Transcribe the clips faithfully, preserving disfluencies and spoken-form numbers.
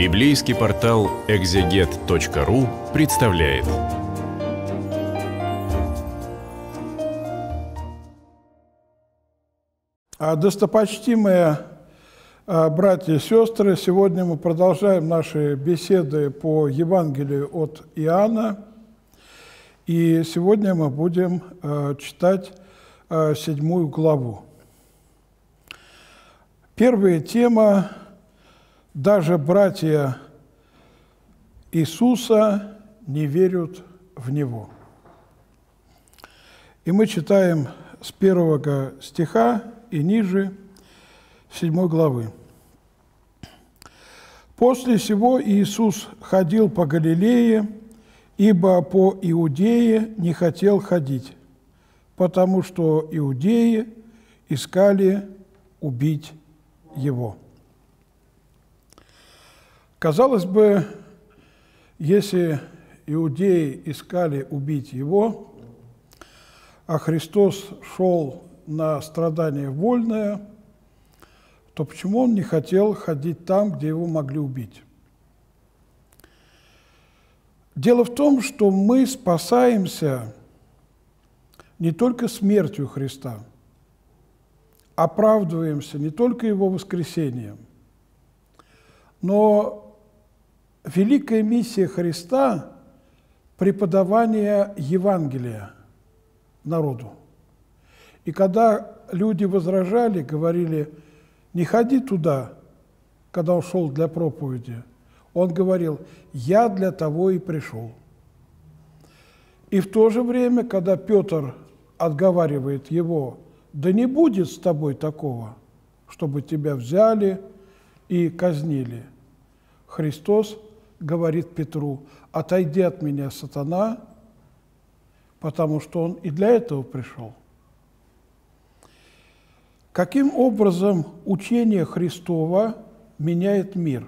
Библейский портал экзегет точка ру представляет. Достопочтимые братья и сестры, сегодня мы продолжаем наши беседы по Евангелию от Иоанна. И сегодня мы будем читать седьмую главу. Первая тема. Даже братья Иисуса не верят в Него. И мы читаем с первого стиха и ниже седьмой главы. «После сего Иисус ходил по Галилее, ибо по Иудее не хотел ходить, потому что иудеи искали убить Его». Казалось бы, если иудеи искали убить Его, а Христос шел на страдание вольное, то почему Он не хотел ходить там, где Его могли убить? Дело в том, что мы спасаемся не только смертью Христа, оправдываемся не только Его воскресением, но великая миссия Христа – преподавание Евангелия народу. И когда люди возражали, говорили, не ходи туда, когда он шел для проповеди, он говорил, я для того и пришел. И в то же время, когда Пётр отговаривает его, да не будет с тобой такого, чтобы тебя взяли и казнили, Христос говорит Петру, отойди от меня, сатана, потому что он и для этого пришел. Каким образом учение Христова меняет мир?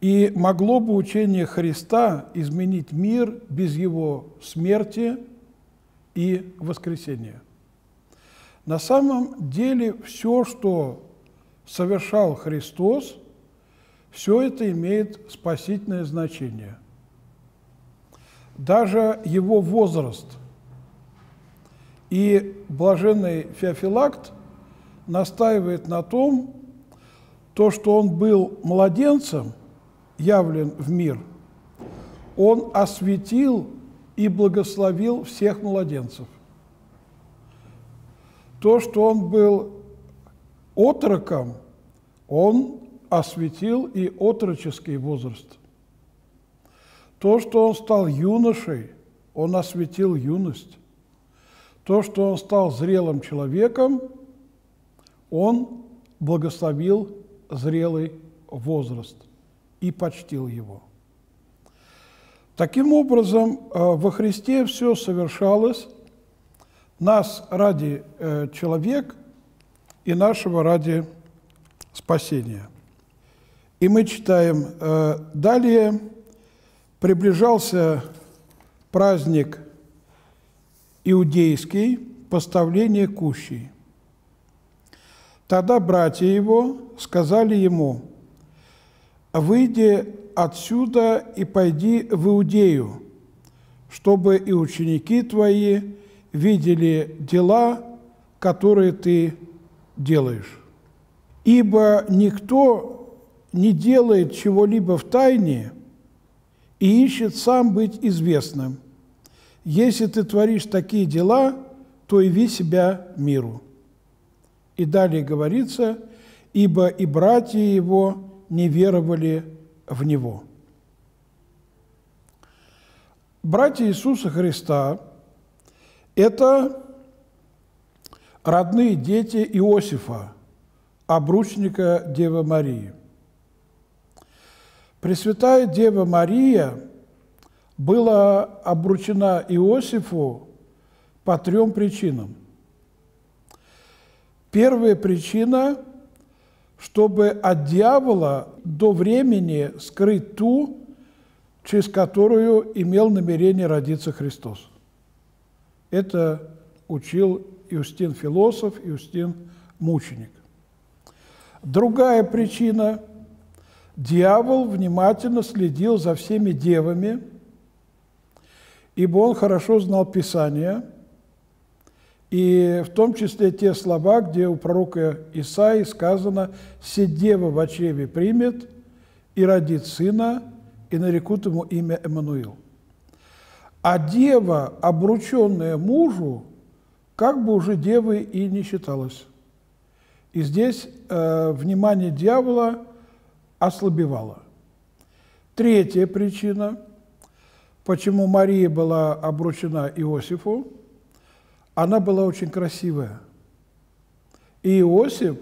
И могло бы учение Христа изменить мир без его смерти и воскресения? На самом деле все, что совершал Христос, все это имеет спасительное значение. Даже его возраст. И блаженный Феофилакт настаивает на том, то, что он был младенцем, явлен в мир, он осветил и благословил всех младенцев. То, что он был отроком, он осветил и отроческий возраст. То, что он стал юношей, он осветил юность. То, что он стал зрелым человеком, он благословил зрелый возраст и почтил его. Таким образом, во Христе все совершалось, нас ради человека и нашего ради спасения. И мы читаем э, далее. Приближался праздник иудейский, поставление кущей. Тогда братья его сказали ему, выйди отсюда и пойди в Иудею, чтобы и ученики твои видели дела, которые ты делаешь. Ибо никто не делает чего-либо в тайне и ищет сам быть известным. Если ты творишь такие дела, то яви себя миру. И далее говорится, ибо и братья его не веровали в него. Братья Иисуса Христа – это родные дети Иосифа, обручника Девы Марии. Пресвятая Дева Мария была обручена Иосифу по трем причинам. Первая причина, чтобы от дьявола до времени скрыть ту, через которую имел намерение родиться Христос. Это учил Иосиф. Иустин философ, Иустин мученик. Другая причина Дьявол внимательно следил за всеми девами, ибо он хорошо знал Писание, и в том числе те слова, где у пророка Исаии сказано: «Сеть дева в очреве примет и родит сына, и нарекут ему имя Эммануил». А дева, обрученная мужу, как бы уже девой и не считалась. И здесь э, внимание дьявола ослабевало. Третья причина, почему Мария была обручена Иосифу: она была очень красивая. И Иосиф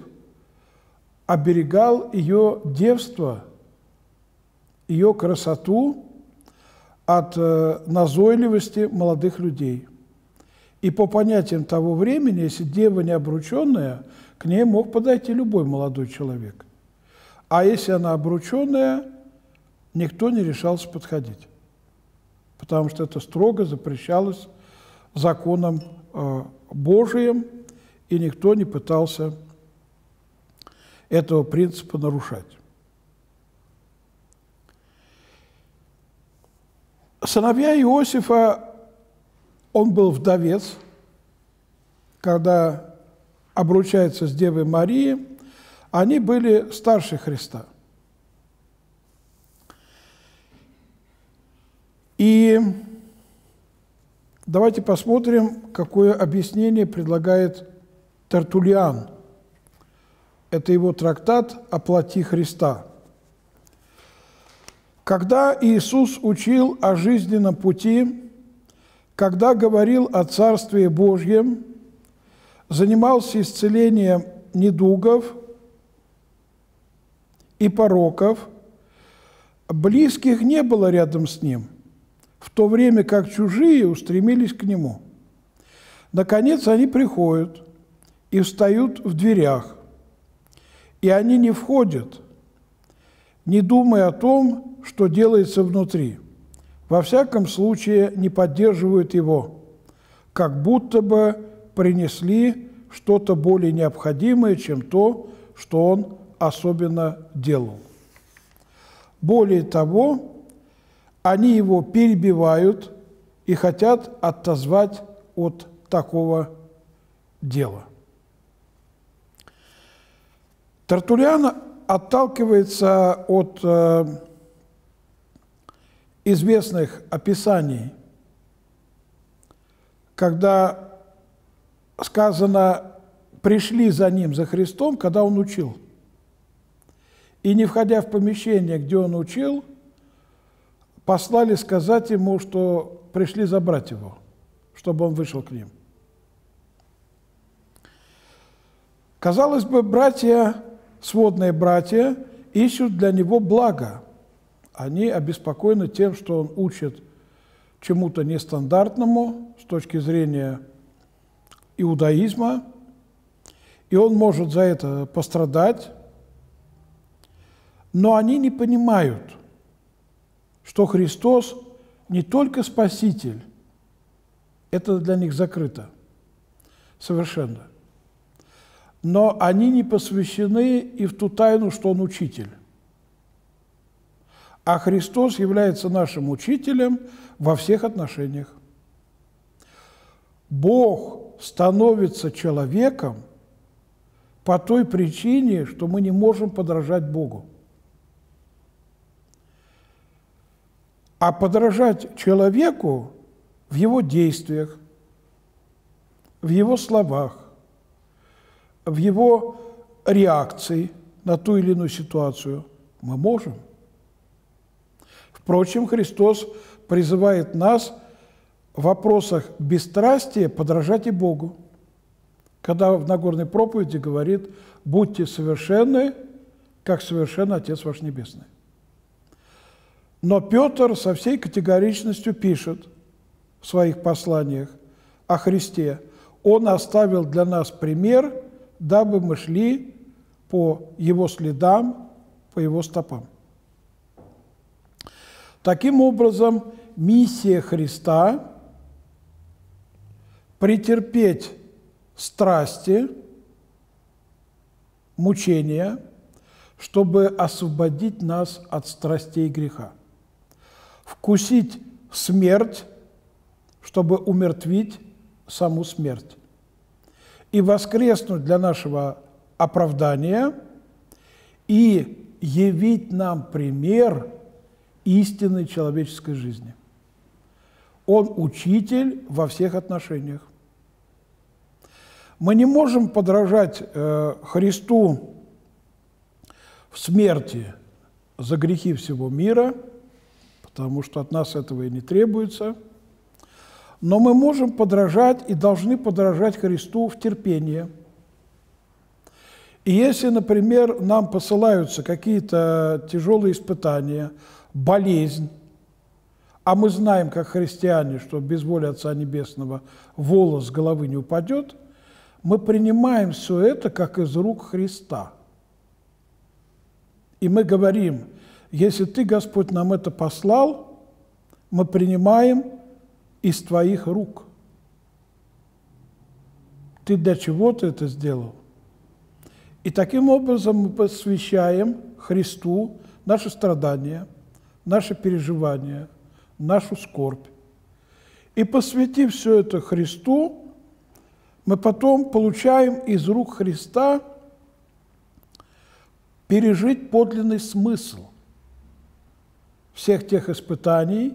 оберегал ее девство, ее красоту от назойливости молодых людей. И по понятиям того времени, если дева не обрученная, к ней мог подойти любой молодой человек. А если она обрученная, никто не решался подходить, потому что это строго запрещалось законом Божиим, и никто не пытался этого принципа нарушать. Сыновья Иосифа, он был вдовец, когда обручается с Девой Марией, они были старше Христа. И давайте посмотрим, какое объяснение предлагает Тертулиан. Это его трактат о плоти Христа. Когда Иисус учил о жизненном пути, когда говорил о Царстве Божьем, занимался исцелением недугов и пороков, близких не было рядом с Ним, в то время как чужие устремились к Нему. Наконец они приходят и встают в дверях, и они не входят, не думая о том, что делается внутри. Во всяком случае, не поддерживают его, как будто бы принесли что-то более необходимое, чем то, что он особенно делал. Более того, они его перебивают и хотят отозвать от такого дела. Тертулиан отталкивается от э, известных описаний, когда сказано: «пришли за ним, за Христом», когда он учил. И не входя в помещение, где он учил, послали сказать ему, что пришли забрать его, чтобы он вышел к ним. Казалось бы, братья, сводные братья, ищут для него блага. Они обеспокоены тем, что он учит чему-то нестандартному с точки зрения иудаизма, и он может за это пострадать, но они не понимают, что Христос не только Спаситель, это для них закрыто совершенно, но они не посвящены и в ту тайну, что Он Учитель. А Христос является нашим Учителем во всех отношениях. Бог становится человеком по той причине, что мы не можем подражать Богу. А подражать человеку в его действиях, в его словах, в его реакции на ту или иную ситуацию мы можем. Впрочем, Христос призывает нас в вопросах бесстрастия подражать и Богу, когда в Нагорной проповеди говорит: «Будьте совершенны, как совершен Отец ваш Небесный». Но Пётр со всей категоричностью пишет в своих посланиях о Христе: «Он оставил для нас пример, дабы мы шли по Его следам, по Его стопам». Таким образом, миссия Христа – претерпеть страсти, мучения, чтобы освободить нас от страстей греха, вкусить смерть, чтобы умертвить саму смерть, и воскреснуть для нашего оправдания и явить нам пример истинной человеческой жизни. Он учитель во всех отношениях. Мы не можем подражать э, Христу в смерти за грехи всего мира, потому что от нас этого и не требуется, но мы можем подражать и должны подражать Христу в терпении. И если, например, нам посылаются какие-то тяжелые испытания, болезнь, а мы знаем, как христиане, что без воли Отца Небесного волос с головы не упадет, мы принимаем все это как из рук Христа. И мы говорим, если Ты, Господь, нам это послал, мы принимаем из Твоих рук. Ты для чего Ты это сделал? И таким образом мы посвящаем Христу наши страдания, наши переживания, нашу скорбь. И посвятив все это Христу, мы потом получаем из рук Христа пережить подлинный смысл всех тех испытаний,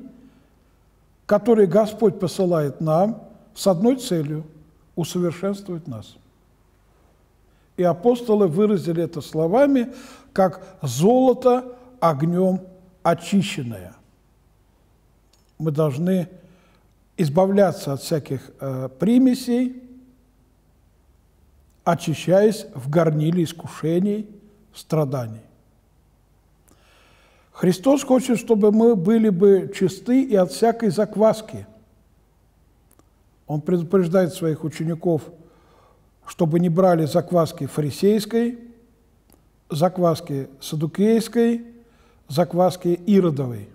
которые Господь посылает нам с одной целью – усовершенствовать нас. И апостолы выразили это словами, как «золото огнем очищенное». Мы должны избавляться от всяких э, примесей, очищаясь в горниле искушений, страданий. Христос хочет, чтобы мы были бы чисты и от всякой закваски. Он предупреждает своих учеников, чтобы не брали закваски фарисейской, закваски саддукейской, закваски иродовой.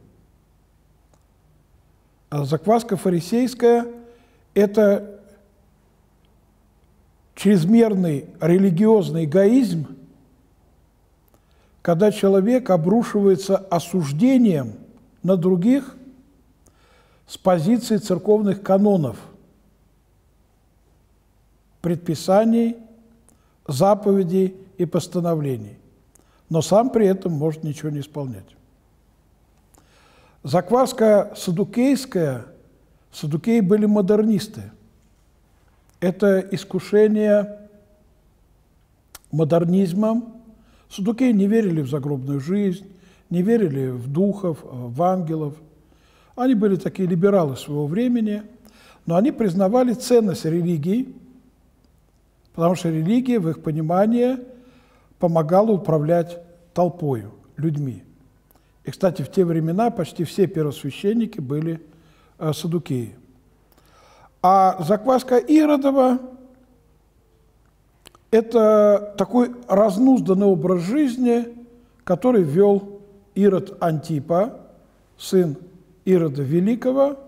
А закваска фарисейская – это чрезмерный религиозный эгоизм, когда человек обрушивается осуждением на других с позиции церковных канонов, предписаний, заповедей и постановлений, но сам при этом может ничего не исполнять. Закваска саддукейская, саддукеи были модернисты. Это искушение модернизмом. Саддукеи не верили в загробную жизнь, не верили в духов, в ангелов. Они были такие либералы своего времени, но они признавали ценность религии, потому что религия, в их понимании, помогала управлять толпою, людьми. И, кстати, в те времена почти все первосвященники были саддукеи. А закваска иродова – это такой разнузданный образ жизни, который вел Ирод Антипа, сын Ирода Великого,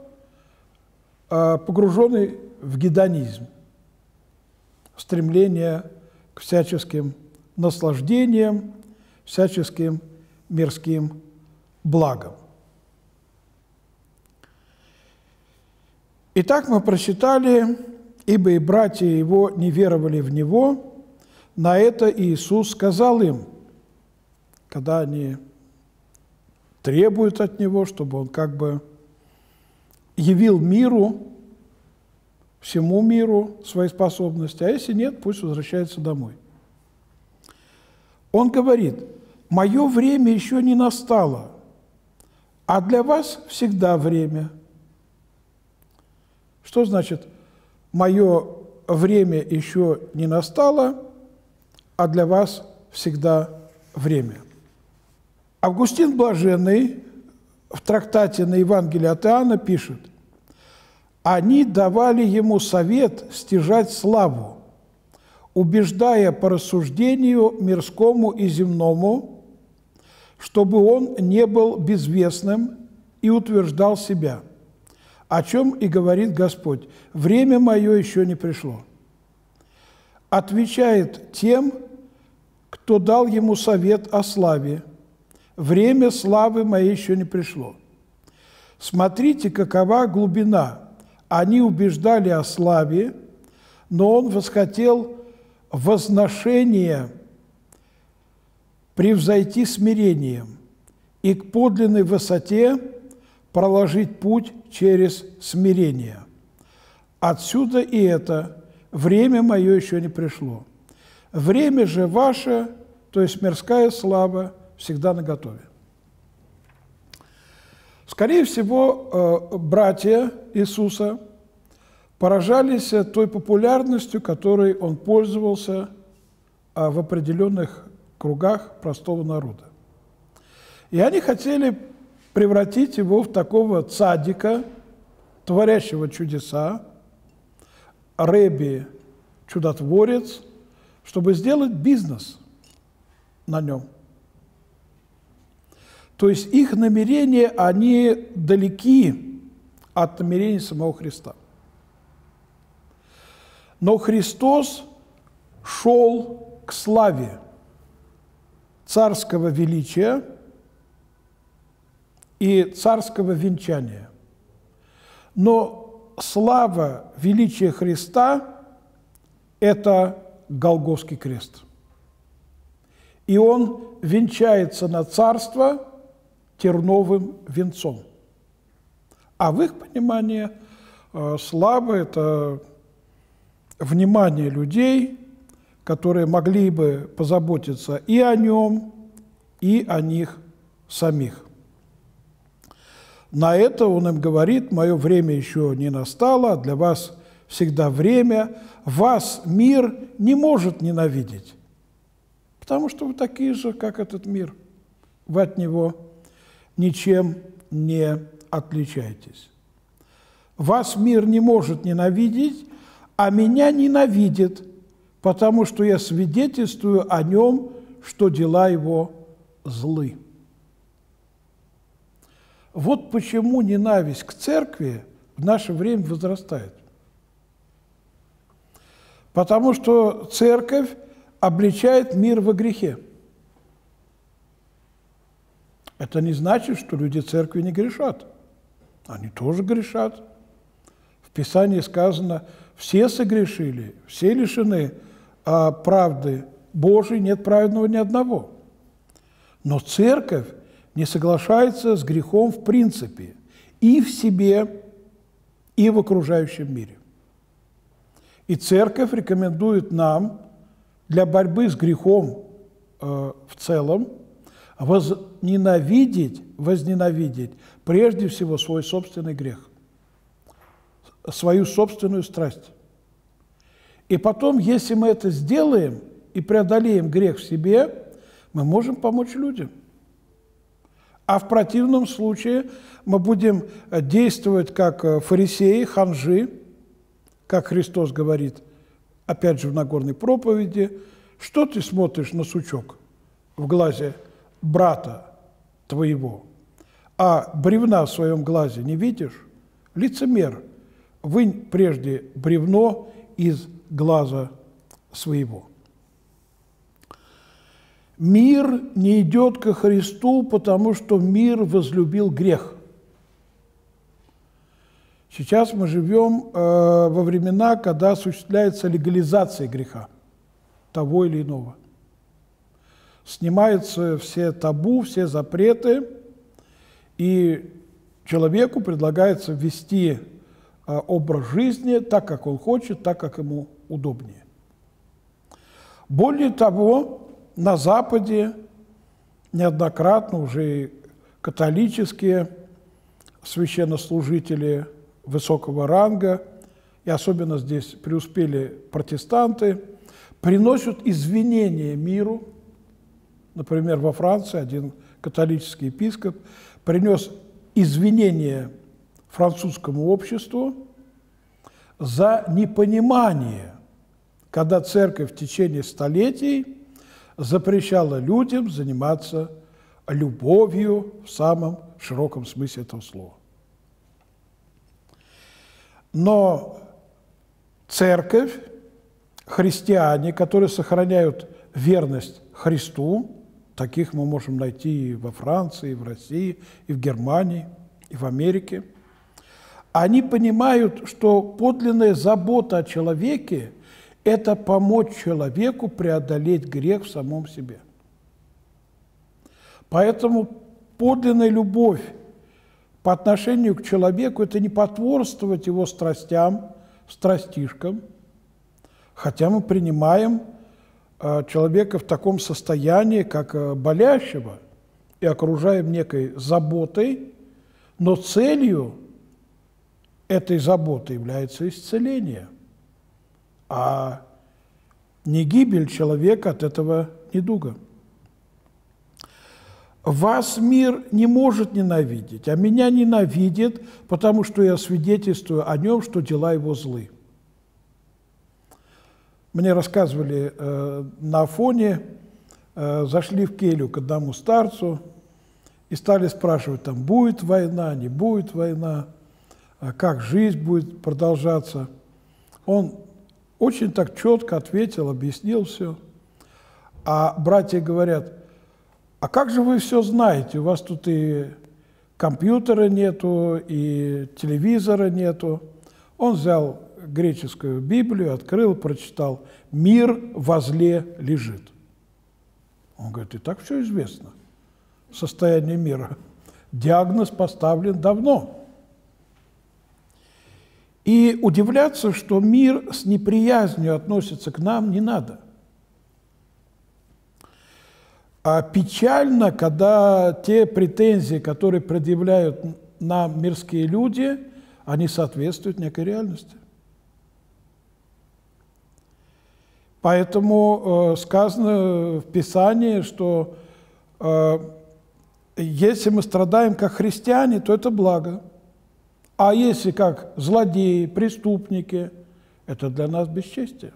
погруженный в гедонизм, стремление к всяческим наслаждениям, всяческим мирским благам. Итак, мы прочитали, ибо и братья его не веровали в него, на это Иисус сказал им, когда они требуют от него, чтобы он как бы явил миру, всему миру свои способности, а если нет, пусть возвращается домой. Он говорит, «Мое время еще не настало, а для вас всегда время». Что значит «мое время еще не настало, а для вас всегда время»? Августин Блаженный в трактате на Евангелие от Иоанна пишет, «Они давали ему совет стяжать славу, убеждая по рассуждению мирскому и земному, чтобы он не был безвестным и утверждал себя». О чем и говорит Господь, время мое еще не пришло. Отвечает тем, кто дал ему совет о славе. Время славы моей еще не пришло. Смотрите, какова глубина. Они убеждали о славе, но он восхотел возношение превзойти смирением и к подлинной высоте проложить путь через смирение. Отсюда и это время мое еще не пришло. Время же ваше, то есть мирская слава, всегда наготове. Скорее всего, братья Иисуса поражались той популярностью, которой он пользовался в определенных кругах простого народа. И они хотели превратить его в такого цадика, творящего чудеса, реби, чудотворец, чтобы сделать бизнес на нем. То есть их намерения, они далеки от намерений самого Христа. Но Христос шел к славе царского величия и царского венчания. Но слава величия Христа – это Голгофский крест. И он венчается на царство терновым венцом. А в их понимании слава – это внимание людей, которые могли бы позаботиться и о нем, и о них самих. На это он им говорит: «Мое время еще не настало, для вас всегда время, вас мир не может ненавидеть, потому что вы такие же, как этот мир, вы от него ничем не отличаетесь. Вас мир не может ненавидеть, а меня ненавидит, потому что я свидетельствую о нем, что дела его злы». Вот почему ненависть к церкви в наше время возрастает. Потому что церковь обличает мир во грехе. Это не значит, что люди церкви не грешат. Они тоже грешат. В Писании сказано: все согрешили, все лишены а, правды Божией, нет праведного ни одного. Но церковь не соглашается с грехом в принципе, и в себе, и в окружающем мире. И церковь рекомендует нам для борьбы с грехом э, в целом возненавидеть, возненавидеть прежде всего свой собственный грех, свою собственную страсть. И потом, если мы это сделаем и преодолеем грех в себе, мы можем помочь людям. А в противном случае мы будем действовать как фарисеи, ханжи, как Христос говорит, опять же, в Нагорной проповеди: «Что ты смотришь на сучок в глазе брата твоего, а бревна в своем глазе не видишь? Лицемер, вынь прежде бревно из глаза своего». Мир не идет ко Христу, потому что мир возлюбил грех. Сейчас мы живем э, во времена, когда осуществляется легализация греха, того или иного. Снимаются все табу, все запреты, и человеку предлагается вести э, образ жизни так, как он хочет, так, как ему удобнее. Более того, на Западе неоднократно уже и католические священнослужители высокого ранга, и особенно здесь преуспели протестанты, приносят извинения миру. Например, во Франции один католический епископ принес извинения французскому обществу за непонимание, когда церковь в течение столетий запрещала людям заниматься любовью в самом широком смысле этого слова. Но церковь, христиане, которые сохраняют верность Христу. Таких мы можем найти и во Франции, и в России, и в Германии, и в Америке. Они понимают, что подлинная забота о человеке – это помочь человеку преодолеть грех в самом себе. Поэтому подлинная любовь по отношению к человеку – это не потворствовать его страстям, страстишкам, хотя мы принимаем человека в таком состоянии, как болящего, и окружаем некой заботой, но целью этой заботы является исцеление, а не гибель человека от этого недуга. «Вас мир не может ненавидеть, а меня ненавидит, потому что я свидетельствую о нем, что дела его злы». Мне рассказывали э, на Афоне, э, зашли в келью к одному старцу и стали спрашивать, там, будет война, не будет война, как жизнь будет продолжаться. Он очень так четко ответил, объяснил все. А братья говорят, а как же вы все знаете, у вас тут и компьютера нету, и телевизора нету. Он взял греческую Библию, открыл, прочитал «Мир возле лежит». Он говорит, и так все известно, состояние мира. Диагноз поставлен давно. И удивляться, что мир с неприязнью относится к нам, не надо. А печально, когда те претензии, которые предъявляют нам мирские люди, они соответствуют некой реальности. Поэтому э, сказано в Писании, что э, если мы страдаем как христиане, то это благо. А если как злодеи, преступники, это для нас бесчестие.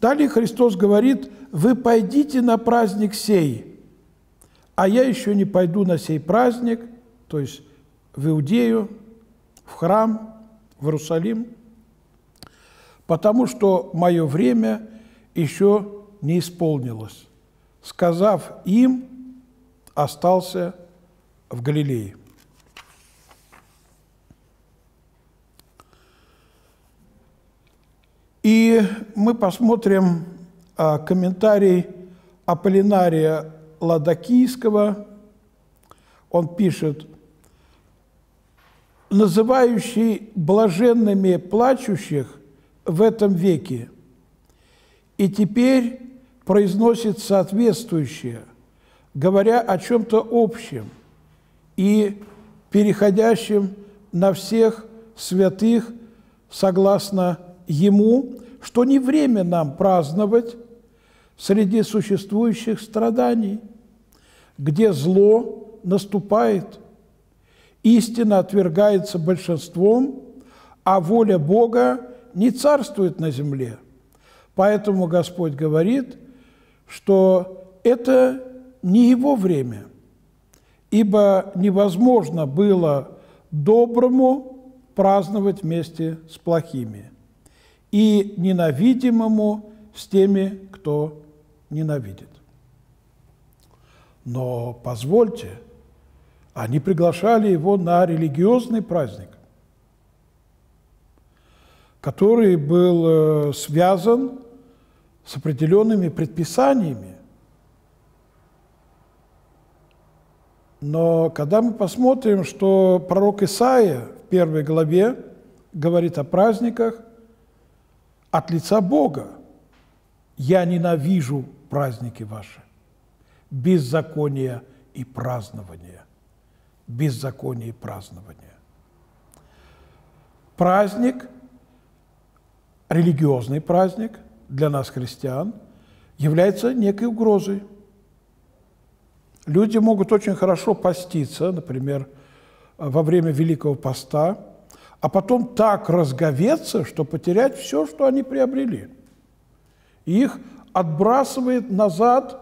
Далее Христос говорит, «Вы пойдите на праздник сей, а я еще не пойду на сей праздник», то есть в Иудею, в храм, в Иерусалим, потому что мое время еще не исполнилось. Сказав им, остался в Галилее. И мы посмотрим а, комментарий Аполлинария Лаодикийского. Он пишет, называющий блаженными плачущих в этом веке, и теперь произносит соответствующее, говоря о чем-то общем и переходящем на всех святых, согласно ему, что не время нам праздновать среди существующих страданий, где зло наступает, истина отвергается большинством, а воля Бога не царствует на земле. Поэтому Господь говорит, что это не его время, ибо невозможно было доброму праздновать вместе с плохими и ненавидимому с теми, кто ненавидит. Но позвольте, они приглашали его на религиозный праздник, который был связан с определенными предписаниями. Но когда мы посмотрим, что пророк Исаия в первой главе говорит о праздниках от лица Бога, «Я ненавижу праздники ваши, беззаконие и празднование, беззаконие и празднование». Праздник, религиозный праздник для нас, христиан, является некой угрозой. Люди могут очень хорошо поститься, например, во время Великого Поста, а потом так разговеться, что потерять все, что они приобрели. И их отбрасывает назад,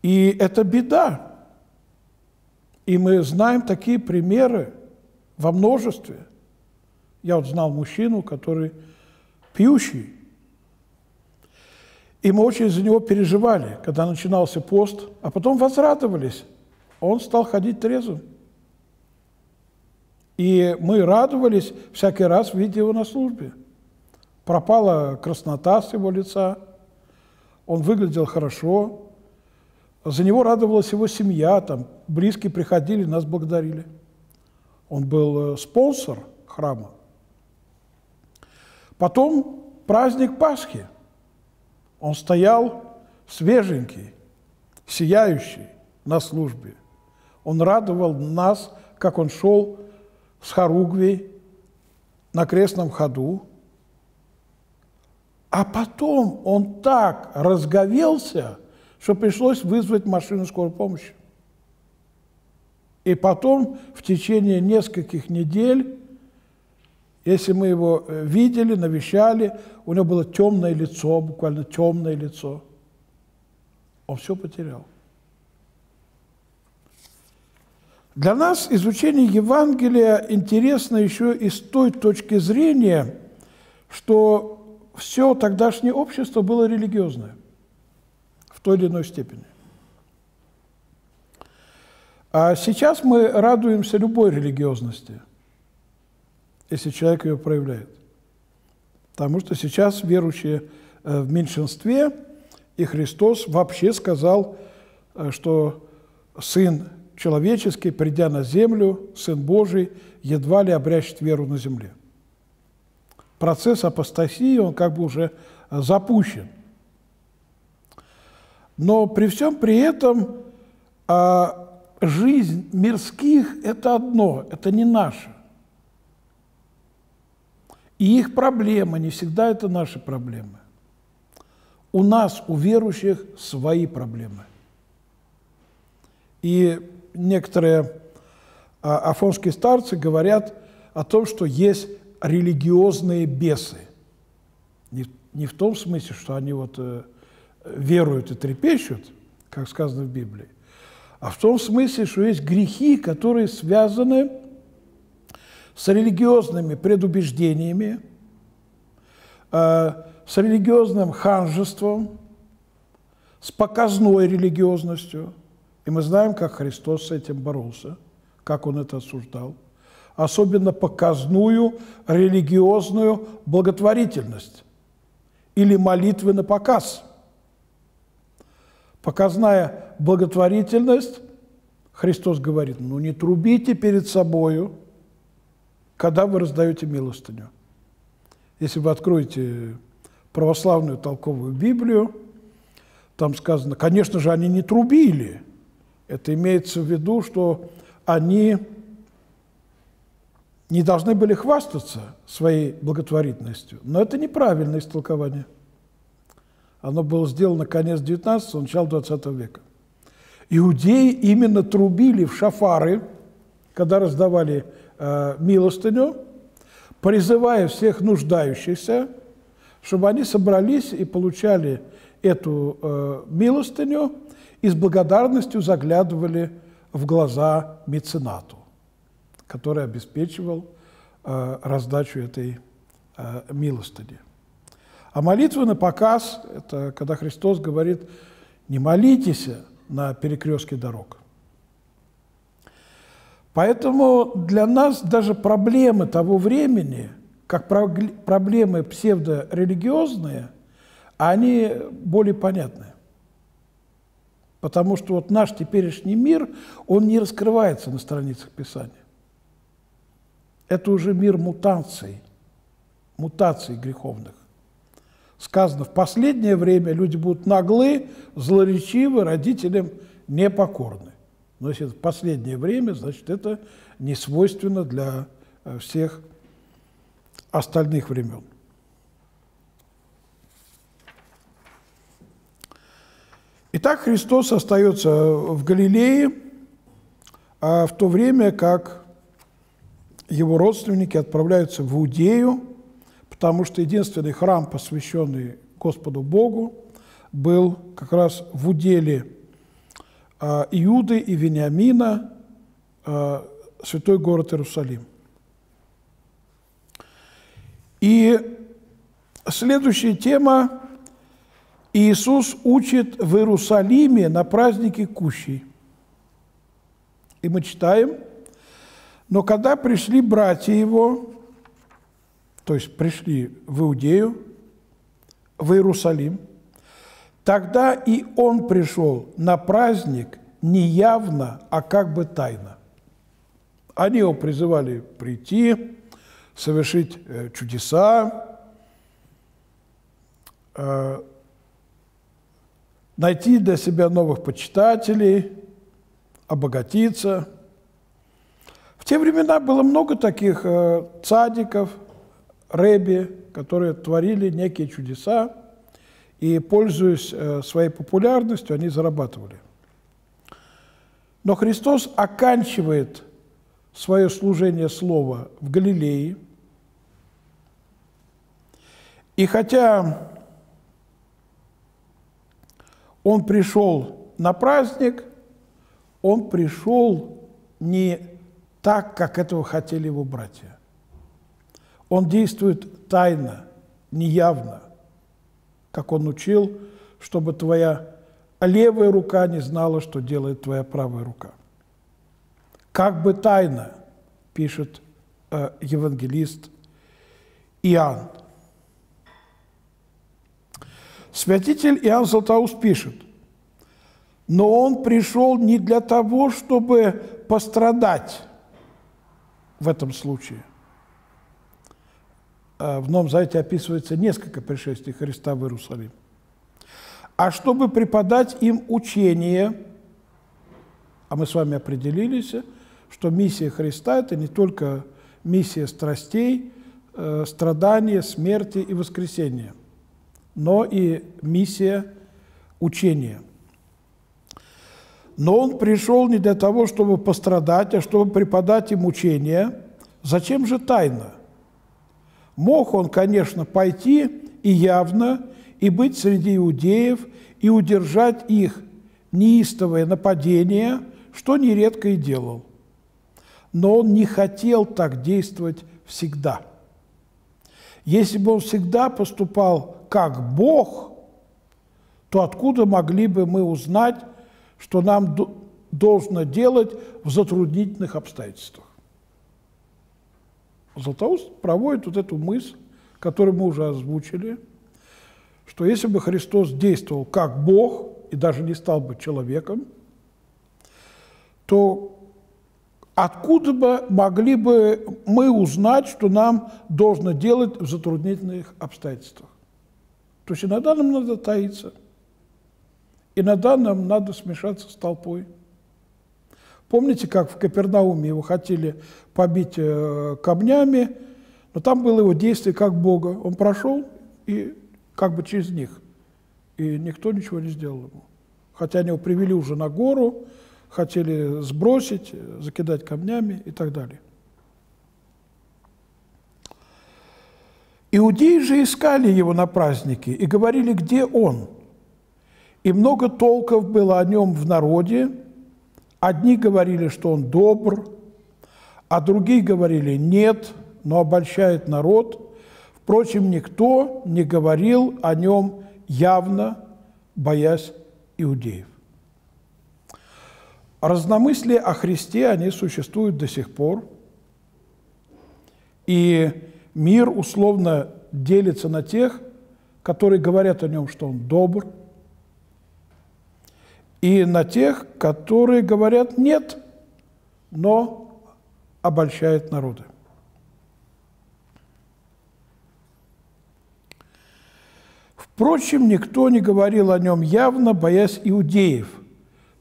и это беда. И мы знаем такие примеры во множестве. Я вот знал мужчину, который пьющий. И мы очень за него переживали, когда начинался пост, а потом возрадовались. Он стал ходить трезвым. И мы радовались всякий раз, видя его на службе. Пропала краснота с его лица, он выглядел хорошо. За него радовалась его семья, там близкие приходили, нас благодарили. Он был спонсор храма. Потом праздник Пасхи. Он стоял свеженький, сияющий на службе. Он радовал нас, как он шел с хоругвей на крестном ходу. А потом он так разговелся, что пришлось вызвать машину скорой помощи. И потом в течение нескольких недель, если мы его видели, навещали, у него было темное лицо, буквально темное лицо. Он все потерял. Для нас изучение Евангелия интересно еще и с той точки зрения, что все тогдашнее общество было религиозное в той или иной степени. А сейчас мы радуемся любой религиозности, если человек ее проявляет. Потому что сейчас верующие в меньшинстве, и Христос вообще сказал, что Сын человеческий, придя на землю, Сын Божий, едва ли обрящет веру на земле. Процесс апостасии, он как бы уже запущен. Но при всем при этом жизнь мирских – это одно, это не наше. И их проблемы, не всегда это наши проблемы. У нас, у верующих, свои проблемы. И некоторые афонские старцы говорят о том, что есть религиозные бесы. Не, не в том смысле, что они вот э, веруют и трепещут, как сказано в Библии, а в том смысле, что есть грехи, которые связаны с религиозными предубеждениями, э, с религиозным ханжеством, с показной религиозностью. И мы знаем, как Христос с этим боролся, как Он это осуждал. Особенно показную религиозную благотворительность или молитвы на показ. Показная благотворительность, Христос говорит, ну не трубите перед собою, когда вы раздаете милостыню. Если вы откроете православную толковую Библию, там сказано, конечно же, они не трубили. Это имеется в виду, что они не должны были хвастаться своей благотворительностью. Но это неправильное истолкование. Оно было сделано конец девятнадцатого, начало двадцатого века. Иудеи именно трубили в шафары, когда раздавали э, милостыню, призывая всех нуждающихся, чтобы они собрались и получали эту э, милостыню, и с благодарностью заглядывали в глаза меценату, который обеспечивал э, раздачу этой э, милостыни. А молитва на показ – это когда Христос говорит, не молитесь на перекрестке дорог. Поэтому для нас даже проблемы того времени, как проблемы псевдорелигиозные, они более понятны. Потому что вот наш теперешний мир, он не раскрывается на страницах Писания. Это уже мир мутаций, мутаций греховных. Сказано, в последнее время люди будут наглы, злоречивы, родителям непокорны. Но если это в последнее время, значит, это не свойственно для всех остальных времен. Итак, Христос остается в Галилее, а в то время как его родственники отправляются в Иудею, потому что единственный храм, посвященный Господу Богу, был как раз в уделе Иуды и Вениамина, святой город Иерусалим. И Следующая тема. Иисус учит в Иерусалиме на празднике Кущей. И мы читаем: «Но когда пришли братья его, то есть пришли в Иудею, в Иерусалим, тогда и он пришел на праздник не явно, а как бы тайно». Они его призывали прийти, совершить чудеса, найти для себя новых почитателей, обогатиться. В те времена было много таких цадиков, рэби, которые творили некие чудеса, и, пользуясь своей популярностью, они зарабатывали. Но Христос оканчивает свое служение слова в Галилее, и хотя он пришел на праздник, он пришел не так, как этого хотели его братья. Он действует тайно, неявно, как он учил, чтобы твоя левая рука не знала, что делает твоя правая рука. «Как бы тайно», пишет э, евангелист Иоанн. Святитель Иоанн Златоуст пишет: «Но он пришел не для того, чтобы пострадать в этом случае». В Новом Завете описывается несколько пришествий Христа в Иерусалим. «А чтобы преподать им учение», а мы с вами определились, что миссия Христа – это не только миссия страстей, э, страдания, смерти и воскресения, но и миссия учения. «Но он пришел не для того, чтобы пострадать, а чтобы преподать им учение. Зачем же тайно? Мог он, конечно, пойти и явно, и быть среди иудеев, и удержать их неистовое нападение, что нередко и делал. Но он не хотел так действовать всегда. Если бы он всегда поступал как Бог, то откуда могли бы мы узнать, что нам должно делать в затруднительных обстоятельствах?» Златоуст проводит вот эту мысль, которую мы уже озвучили, что если бы Христос действовал как Бог и даже не стал бы человеком, то откуда бы могли бы мы узнать, что нам должно делать в затруднительных обстоятельствах? То есть иногда нам надо таиться, иногда нам надо смешаться с толпой. Помните, как в Капернауме его хотели побить камнями, но там было его действие как Бога. Он прошел и как бы через них, и никто ничего не сделал ему. Хотя они его привели уже на гору, хотели сбросить, закидать камнями и так далее. Иудеи же искали его на празднике и говорили: «Где он?» И много толков было о нем в народе. Одни говорили, что он добр, а другие говорили: «Нет, но обольщает народ». Впрочем, никто не говорил о нем явно, боясь иудеев. Разномыслия о Христе, они существуют до сих пор. И мир условно делится на тех, которые говорят о нем, что он добр, и на тех, которые говорят: «Нет, но обольщает народы». Впрочем, никто не говорил о нем явно, боясь иудеев.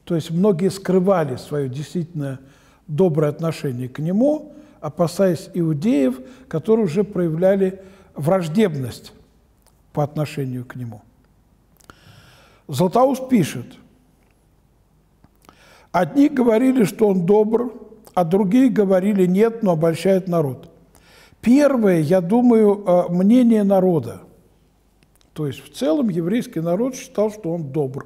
То есть многие скрывали свое действительно доброе отношение к нему, опасаясь иудеев, которые уже проявляли враждебность по отношению к нему. Златоуст пишет: «Одни говорили, что он добр, а другие говорили: «Нет, но обольщает народ». Первое, я думаю, мнение народа. То есть в целом еврейский народ считал, что он добр.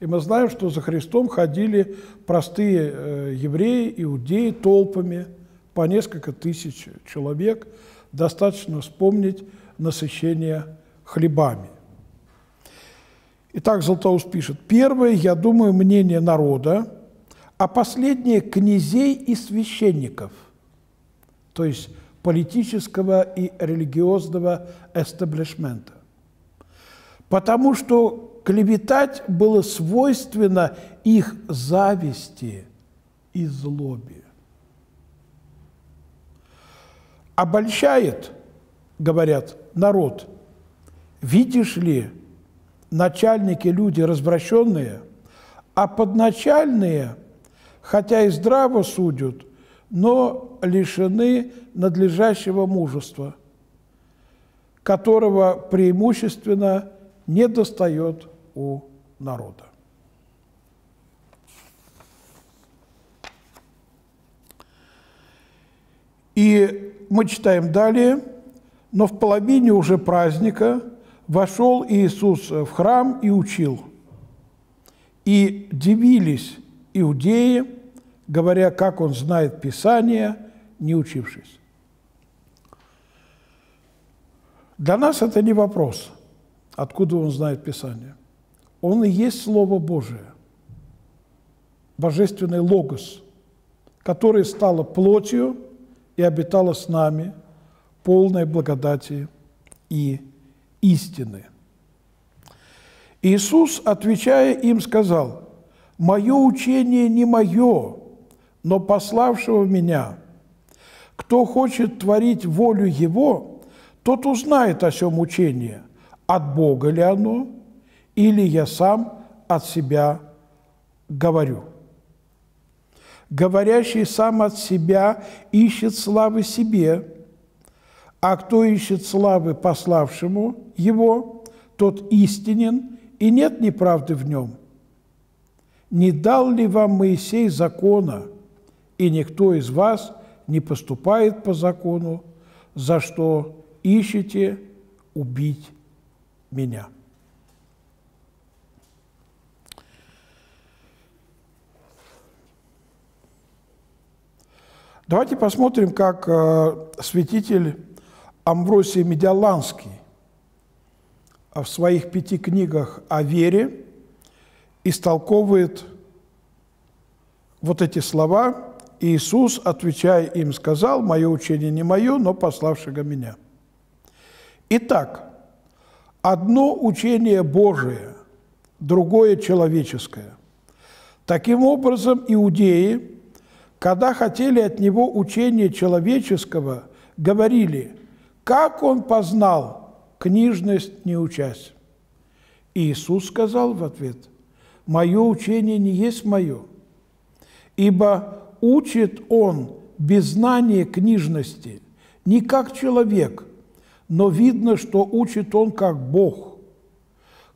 И мы знаем, что за Христом ходили простые евреи, иудеи толпами, по несколько тысяч человек. Достаточно вспомнить насыщения хлебами. Итак, Златоуст пишет: «Первое, я думаю, мнение народа, а последнее – князей и священников», то есть политического и религиозного эстаблишмента, потому что клеветать было свойственно их зависти и злобе. «Обольщает, – говорят, – народ, видишь ли, начальники – люди развращенные, а подначальные, хотя и здраво судят, но лишены надлежащего мужества, которого преимущественно недостает у народа». И мы читаем далее: «Но в половине уже праздника вошел Иисус в храм и учил. И дивились иудеи, говоря, как он знает Писание, не учившись». Для нас это не вопрос, откуда он знает Писание. Он и есть Слово Божие, божественный Логос, которое стало плотью и обитало с нами, полной благодати и истины. Иисус, отвечая им, сказал: «Мое учение не мое, но пославшего меня. Кто хочет творить волю его, тот узнает о сем учении, от Бога ли оно, или я сам от себя говорю. Говорящий сам от себя ищет славы себе, а кто ищет славы пославшему его, тот истинен, и нет неправды в нем. Не дал ли вам Моисей закона, и никто из вас не поступает по закону, за что ищете убить меня?» Давайте посмотрим, как святитель Амвросий Медиоланский в своих пяти книгах о вере истолковывает вот эти слова: «Иисус, отвечая им, сказал: мое учение не мое, но пославшего меня». Итак, одно учение Божие, другое человеческое. Таким образом, иудеи, когда хотели от него учения человеческого, говорили: как он познал книжность, не учась? Иисус сказал в ответ: мое учение не есть мое, ибо учит он без знания книжности, не как человек, но видно, что учит он как Бог,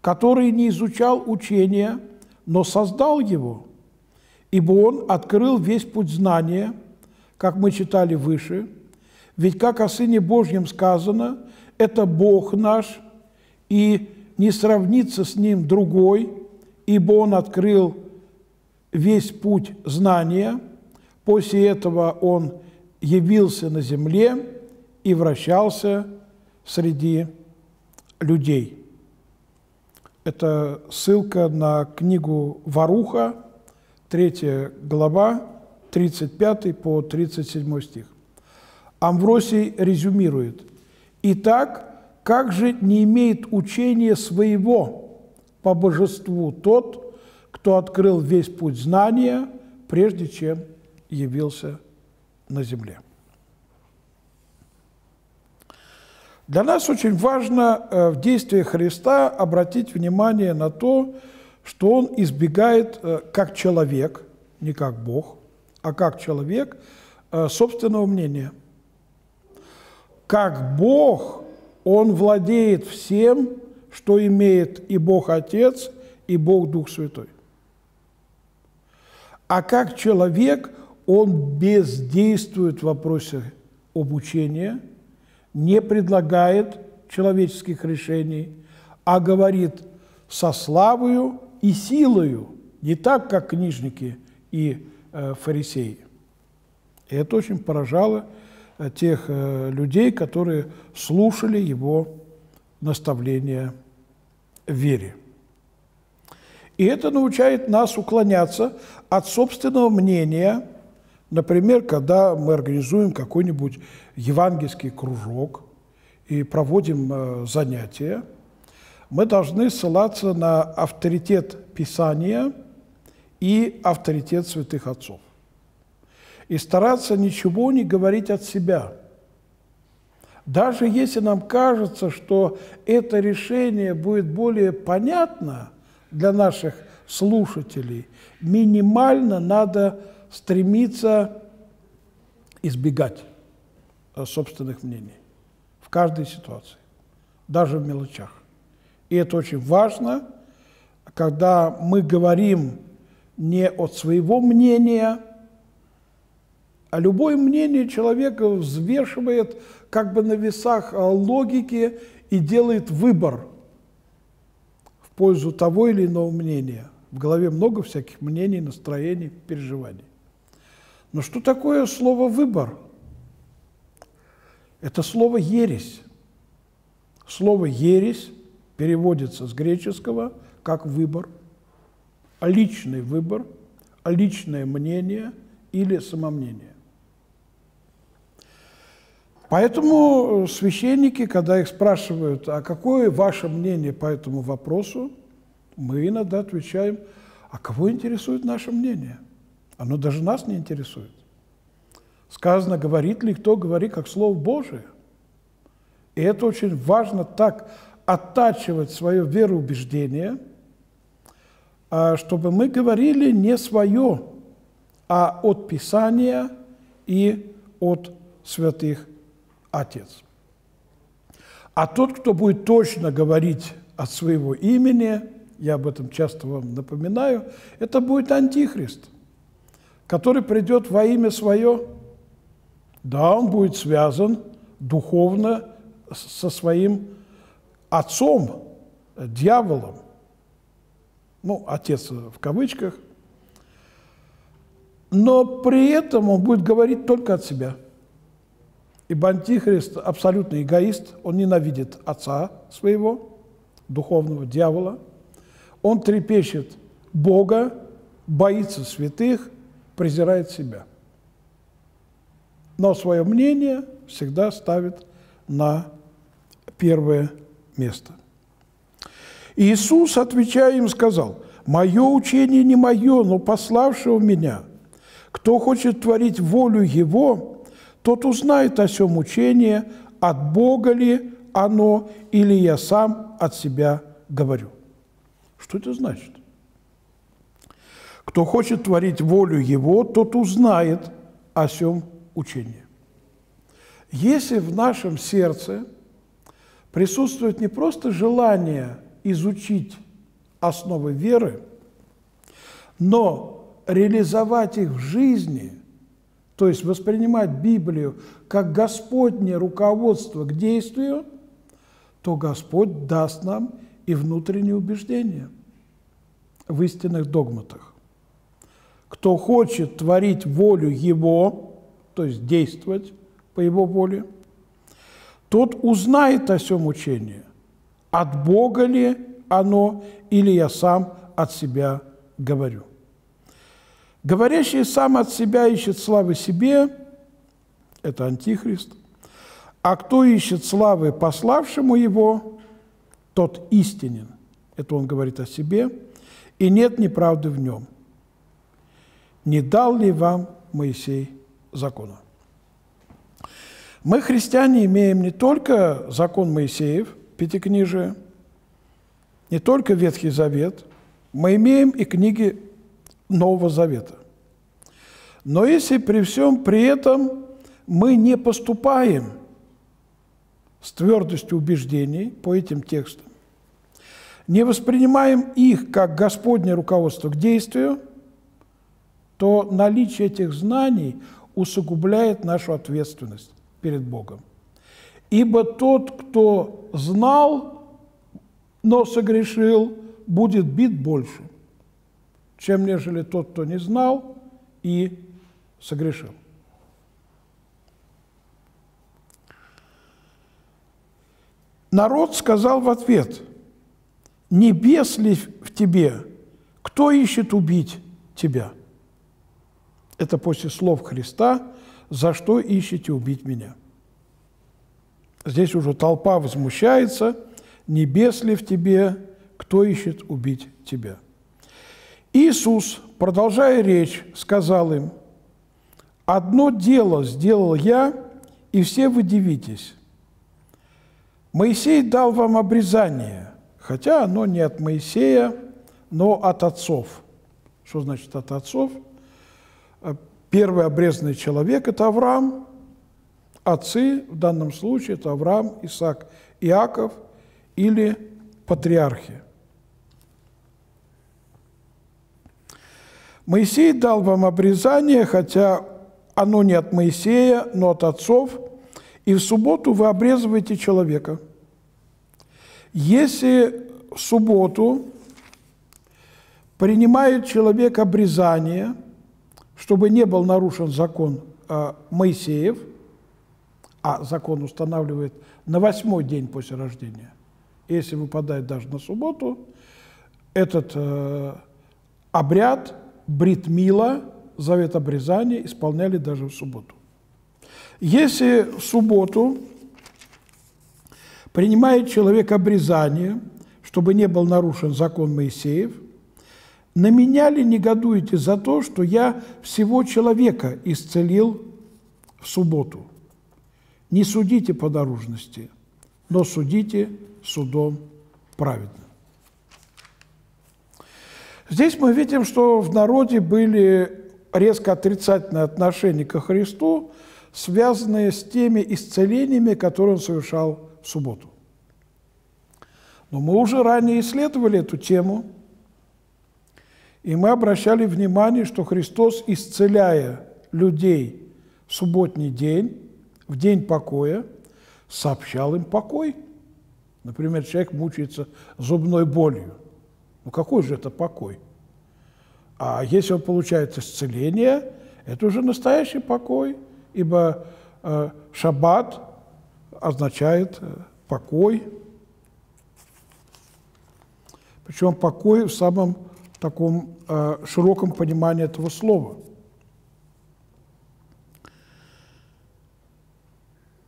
который не изучал учение, но создал его, ибо он открыл весь путь знания, как мы читали выше, ведь как о Сыне Божьем сказано: это Бог наш, и не сравнится с ним другой, ибо он открыл весь путь знания. После этого он явился на земле и вращался среди людей. Это ссылка на книгу Варуха, третья глава, тридцать пятый по тридцать седьмой стих. Амвросий резюмирует: «Итак, как же не имеет учения своего по божеству тот, кто открыл весь путь знания, прежде чем явился на земле?» Для нас очень важно в действии Христа обратить внимание на то, что он избегает как человек, не как Бог, а как человек, собственного мнения. Как Бог он владеет всем, что имеет и Бог Отец, и Бог Дух Святой. А как человек он бездействует в вопросе об учении, не предлагает человеческих решений, а говорит со славою и силою, не так, как книжники и э, фарисеи. И это очень поражало тех людей, которые слушали его наставления в вере. И это научает нас уклоняться от собственного мнения. Например, когда мы организуем какой-нибудь евангельский кружок и проводим занятия, мы должны ссылаться на авторитет Писания и авторитет святых отцов. И стараться ничего не говорить от себя. Даже если нам кажется, что это решение будет более понятно для наших слушателей, минимально надо стремиться избегать собственных мнений в каждой ситуации, даже в мелочах. И это очень важно, когда мы говорим не от своего мнения, а любое мнение человека взвешивает как бы на весах логики и делает выбор в пользу того или иного мнения. В голове много всяких мнений, настроений, переживаний. Но что такое слово «выбор»? Это слово «ересь». Слово «ересь» переводится с греческого как «выбор», личный выбор, личное мнение или самомнение. Поэтому священники, когда их спрашивают, а какое ваше мнение по этому вопросу, мы иногда отвечаем, а кого интересует наше мнение? Оно даже нас не интересует. Сказано, говорит ли кто, говори как Слово Божие. И это очень важно так оттачивать свое вероубеждение, чтобы мы говорили не свое, а от Писания и от святых Отец. А тот, кто будет точно говорить от своего имени, я об этом часто вам напоминаю, это будет Антихрист, который придет во имя свое. Да, он будет связан духовно со своим отцом, дьяволом. Ну, отец в кавычках. Но при этом он будет говорить только от себя. Ибо Антихрист абсолютный эгоист, он ненавидит отца своего, духовного дьявола, он трепещет Бога, боится святых, презирает себя. Но свое мнение всегда ставит на первое место. Иисус, отвечая им, сказал, «Мое учение не мое, но пославшего меня. Кто хочет творить волю Его, тот узнает о сём учении, от Бога ли оно, или я сам от себя говорю». Что это значит? Кто хочет творить волю Его, тот узнает о сём учении. Если в нашем сердце присутствует не просто желание изучить основы веры, но реализовать их в жизни, то есть воспринимать Библию как Господнее руководство к действию, то Господь даст нам и внутренние убеждения в истинных догматах. Кто хочет творить волю Его, то есть действовать по Его воле, тот узнает о сём учении, от Бога ли оно, или я сам от себя говорю. Говорящий сам от себя ищет славы себе, это Антихрист, а кто ищет славы пославшему его, тот истинен, это он говорит о себе, и нет неправды в нем. Не дал ли вам Моисей закона? Мы, христиане, имеем не только закон Моисеев, Пятикнижие, не только Ветхий Завет, мы имеем и книги Нового Завета. Но если при всем при этом мы не поступаем с твердостью убеждений по этим текстам, не воспринимаем их как Господнее руководство к действию, то наличие этих знаний усугубляет нашу ответственность перед Богом. Ибо тот, кто знал, но согрешил, будет бит больше, чем нежели тот, кто не знал и согрешил. Народ сказал в ответ: «Не бес ли в тебе? Кто ищет убить тебя?» Это после слов Христа: «За что ищете убить меня?» Здесь уже толпа возмущается: «Не бес ли в тебе? Кто ищет убить тебя?» Иисус, продолжая речь, сказал им: «Одно дело сделал я, и все вы дивитесь. Моисей дал вам обрезание, хотя оно не от Моисея, но от отцов». Что значит «от отцов»? Первый обрезанный человек – это Авраам. Отцы в данном случае – это Авраам, Исаак, Иаков или патриархи. «Моисей дал вам обрезание, хотя оно не от Моисея, но от отцов, и в субботу вы обрезываете человека. Если в субботу принимает человек обрезание, чтобы не был нарушен закон э, Моисеев, а закон устанавливает на восьмой день после рождения, если выпадает даже на субботу, этот э, обряд брит-мила, завет обрезания, исполняли даже в субботу. Если в субботу принимает человек обрезание, чтобы не был нарушен закон Моисеев, на меня ли негодуете за то, что я всего человека исцелил в субботу? Не судите по наружности, но судите судом праведным». Здесь мы видим, что в народе были резко отрицательные отношения ко Христу, связанные с теми исцелениями, которые он совершал в субботу. Но мы уже ранее исследовали эту тему, и мы обращали внимание, что Христос, исцеляя людей в субботний день, в день покоя, сообщал им покой. Например, человек мучается зубной болью. Ну какой же это покой? А если он получает исцеление, это уже настоящий покой, ибо э, шаббат означает э, покой. Причем покой в самом таком э, широком понимании этого слова.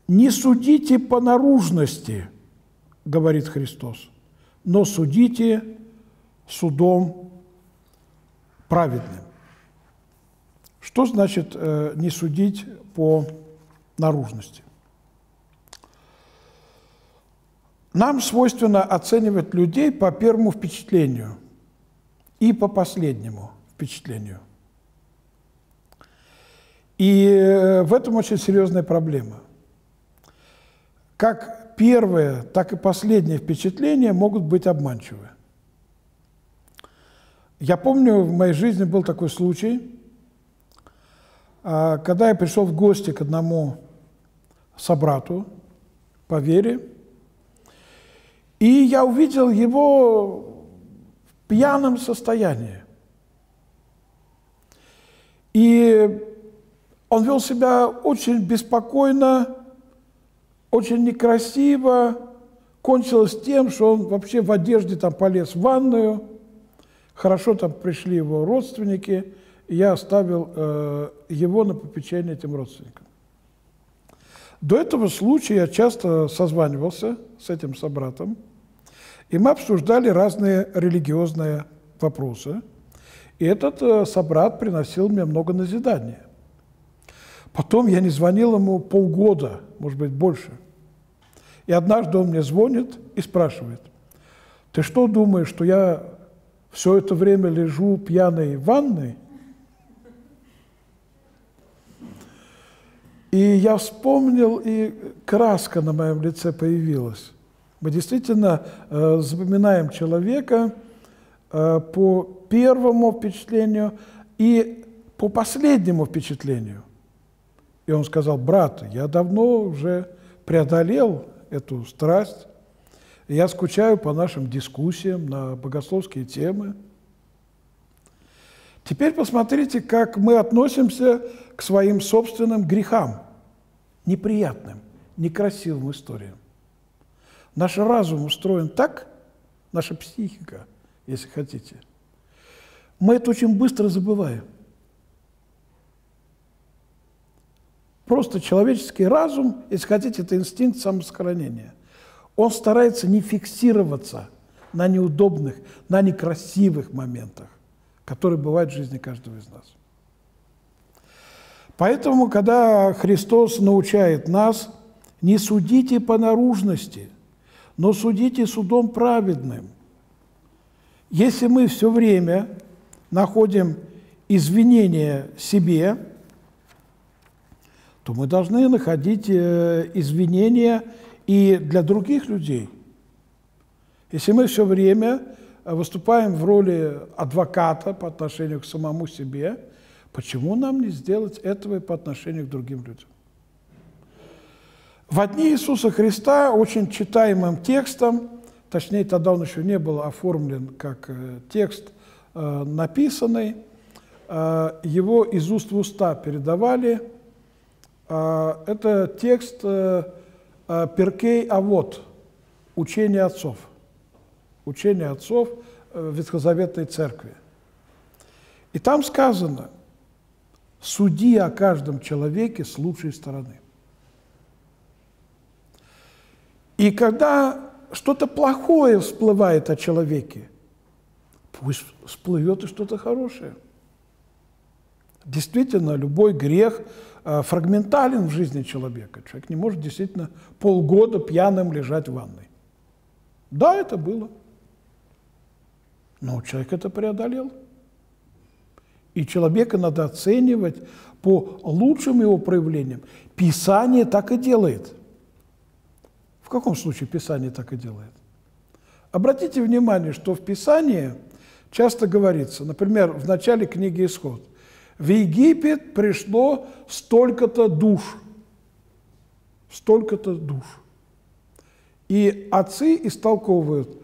«Не судите по наружности, – говорит Христос, – но судите судом праведным». Что значит э, не судить по наружности? Нам свойственно оценивать людей по первому впечатлению и по последнему впечатлению. И э, в этом очень серьезная проблема. Как первое, так и последнее впечатление могут быть обманчивы. Я помню, в моей жизни был такой случай, когда я пришел в гости к одному собрату по вере, и я увидел его в пьяном состоянии. И он вел себя очень беспокойно, очень некрасиво. Кончилось тем, что он вообще в одежде там полез в ванную. Хорошо, там пришли его родственники, и я оставил э, его на попечение этим родственникам. До этого случая я часто созванивался с этим собратом, и мы обсуждали разные религиозные вопросы, и этот э, собрат приносил мне много назидания. Потом я не звонил ему полгода, может быть, больше. И однажды он мне звонит и спрашивает: «Ты что думаешь, что я все это время лежу пьяной в ванной?» И я вспомнил, и краска на моем лице появилась. Мы действительно э, запоминаем человека э, по первому впечатлению и по последнему впечатлению. И он сказал: «Брат, я давно уже преодолел эту страсть. Я скучаю по нашим дискуссиям на богословские темы. Теперь посмотрите, как мы относимся к своим собственным грехам, неприятным, некрасивым историям. Наш разум устроен так, наша психика, если хотите. Мы это очень быстро забываем. Просто человеческий разум, если хотите, это инстинкт самосохранения. Он старается не фиксироваться на неудобных, на некрасивых моментах, которые бывают в жизни каждого из нас. Поэтому, когда Христос научает нас, не судите по наружности, но судите судом праведным. Если мы все время находим извинения себе, то мы должны находить извинения и для других людей. Если мы все время выступаем в роли адвоката по отношению к самому себе, почему нам не сделать этого и по отношению к другим людям? Во дни Иисуса Христа очень читаемым текстом, точнее, тогда он еще не был оформлен как текст э, написанный, э, его из уст в уста передавали. Э, это текст э, э, Перкей Авот, учение отцов, учение отцов э, Ветхозаветной Церкви. И там сказано: «Суди о каждом человеке с лучшей стороны». И когда что-то плохое всплывает о человеке, пусть всплывет и что-то хорошее. Действительно, любой грех фрагментален в жизни человека. Человек не может действительно полгода пьяным лежать в ванной. Да, это было. Но человек это преодолел. И человека надо оценивать по лучшим его проявлениям. Писание так и делает. В каком случае Писание так и делает? Обратите внимание, что в Писании часто говорится, например, в начале книги «Исход»: «В Египет пришло столько-то душ». Столько-то душ. И отцы истолковывают,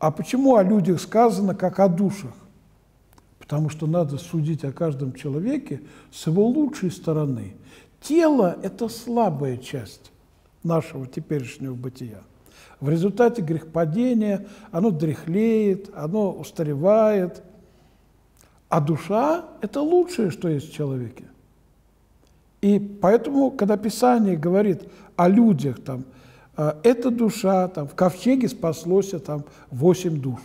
а почему о людях сказано, как о душах? Потому что надо судить о каждом человеке с его лучшей стороны. Тело – это слабая часть нашего теперешнего бытия. В результате грехопадения оно дряхлеет, оно устаревает. А душа – это лучшее, что есть в человеке. И поэтому, когда Писание говорит о людях, там, эта душа, там, в ковчеге спаслось там, восемь душ.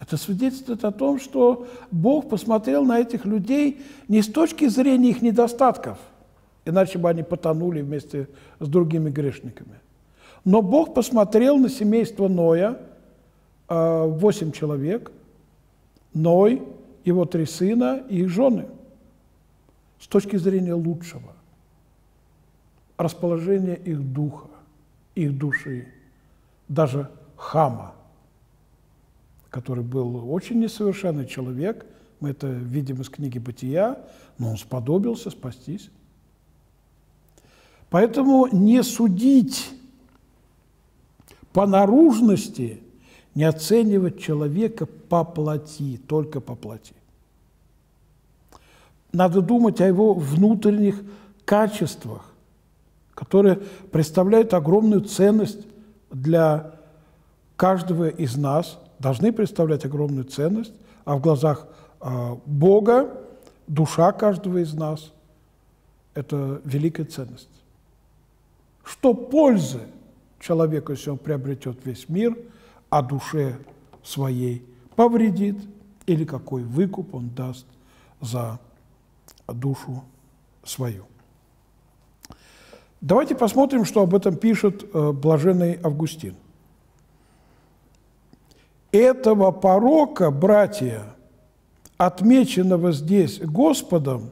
Это свидетельствует о том, что Бог посмотрел на этих людей не с точки зрения их недостатков, иначе бы они потонули вместе с другими грешниками. Но Бог посмотрел на семейство Ноя, восемь человек, Ной, его три сына и их жены, с точки зрения лучшего, расположения их духа, их души, даже Хама, который был очень несовершенный человек, мы это видим из книги «Бытия», но он сподобился спастись. Поэтому не судить по наружности, не оценивать человека по плоти, только по плоти. Надо думать о его внутренних качествах, которые представляют огромную ценность для каждого из нас, должны представлять огромную ценность, а в глазах э, Бога душа каждого из нас – это великая ценность. Что пользы человеку, если он приобретет весь мир, а душе своей повредит, или какой выкуп он даст за душу свою? Давайте посмотрим, что об этом пишет э, блаженный Августин. «Этого порока, братья, отмеченного здесь Господом,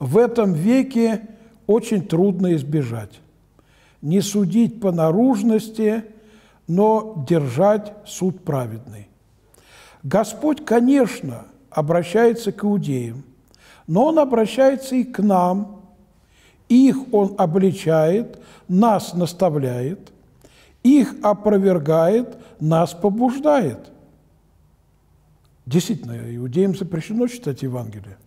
в этом веке очень трудно избежать. Не судить по наружности, но держать суд праведный. Господь, конечно, обращается к иудеям, но Он обращается и к нам. Их Он обличает, нас наставляет, их опровергает, нас побуждает». Действительно, иудеям запрещено читать Евангелие.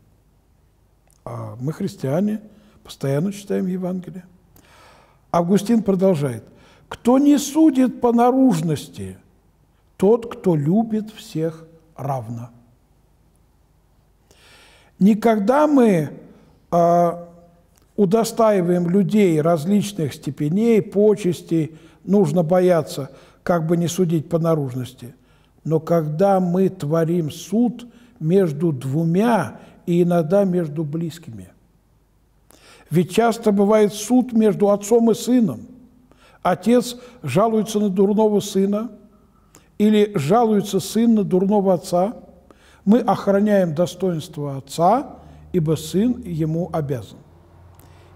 А мы, христиане, постоянно читаем Евангелие. Августин продолжает. Кто не судит по наружности, тот, кто любит всех равно. Никогда мы э, удостаиваем людей различных степеней, почестей, нужно бояться, как бы не судить по наружности. Но когда мы творим суд между двумя и иногда между близкими. Ведь часто бывает суд между отцом и сыном. Отец жалуется на дурного сына или жалуется сын на дурного отца. Мы охраняем достоинство отца, ибо сын ему обязан.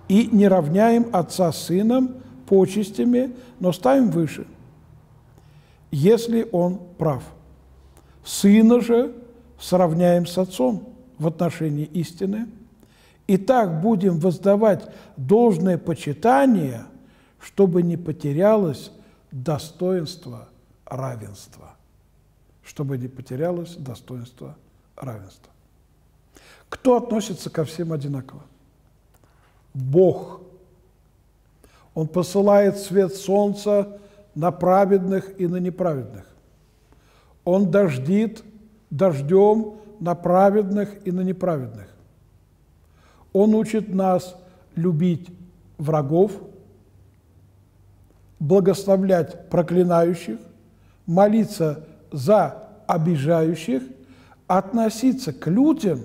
И не равняем отца с сыном почестями, но ставим выше, если он прав. Сына же сравняем с отцом в отношении истины. И так будем воздавать должное почитание, чтобы не потерялось достоинство равенства. Чтобы не потерялось достоинство равенства. Кто относится ко всем одинаково? Бог. Он посылает свет солнца на праведных и на неправедных. Он дождит дождем на праведных и на неправедных. Он учит нас любить врагов, благословлять проклинающих, молиться за обижающих, относиться к людям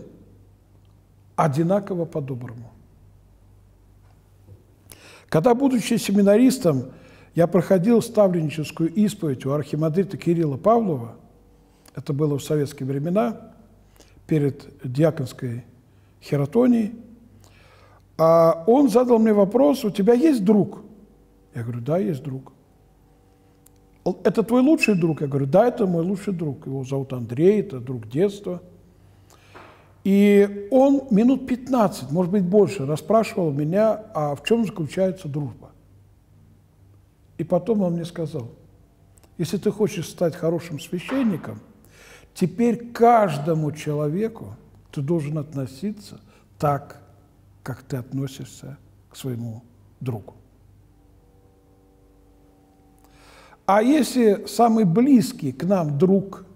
одинаково по-доброму. Когда, будучи семинаристом, я проходил ставленническую исповедь у архимандрита Кирилла Павлова, это было в советские времена, перед диаконской хиротонией, а он задал мне вопрос: у тебя есть друг? Я говорю: да, есть друг. Это твой лучший друг? Я говорю: да, это мой лучший друг. Его зовут Андрей, это друг детства. И он минут пятнадцать, может быть больше, расспрашивал меня, а в чем заключается дружба. И потом он мне сказал: если ты хочешь стать хорошим священником, теперь к каждому человеку ты должен относиться так, как ты относишься к своему другу. А если самый близкий к нам друг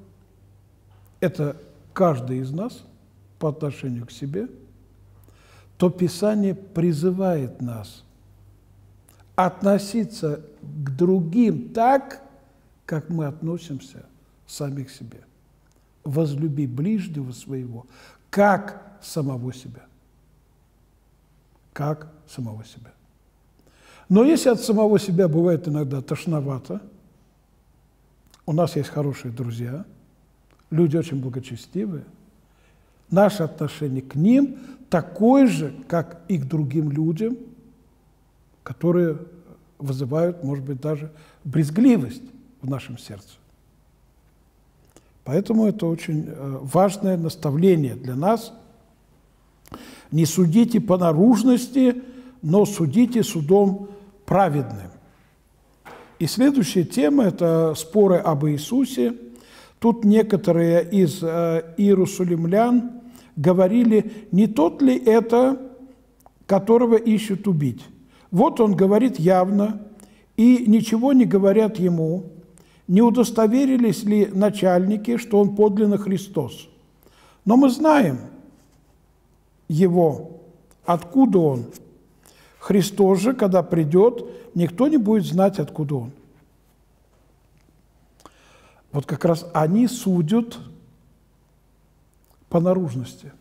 – это каждый из нас по отношению к себе, то Писание призывает нас относиться к другим так, как мы относимся сами к себе. Возлюби ближнего своего, как самого себя. Как самого себя. Но если от самого себя бывает иногда тошновато, у нас есть хорошие друзья, люди очень благочестивые. Наше отношение к ним такое же, как и к другим людям, которые вызывают, может быть, даже брезгливость в нашем сердце. Поэтому это очень важное наставление для нас. Не судите по наружности, но судите судом праведным. И следующая тема – это споры об Иисусе. Тут некоторые из э, иерусалимлян говорили: не тот ли это, которого ищут убить? Вот он говорит явно, и ничего не говорят ему. Не удостоверились ли начальники, что он подлинно Христос? Но мы знаем его, откуда он. Христос же, когда придет, никто не будет знать, откуда он. Вот как раз они судят по наружности.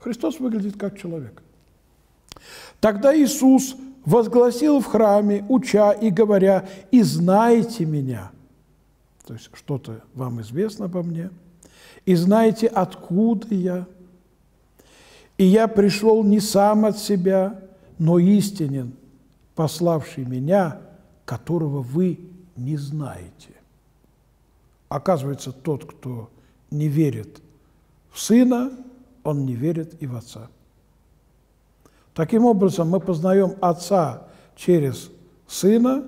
Христос выглядит как человек. Тогда Иисус возгласил в храме, уча и говоря: «И знаете меня». То есть что-то вам известно обо мне. «И знаете, откуда я. И я пришел не сам от себя, но истинен, пославший меня, которого вы не знаете». Оказывается, тот, кто не верит в Сына, он не верит и в Отца. Таким образом, мы познаем Отца через Сына,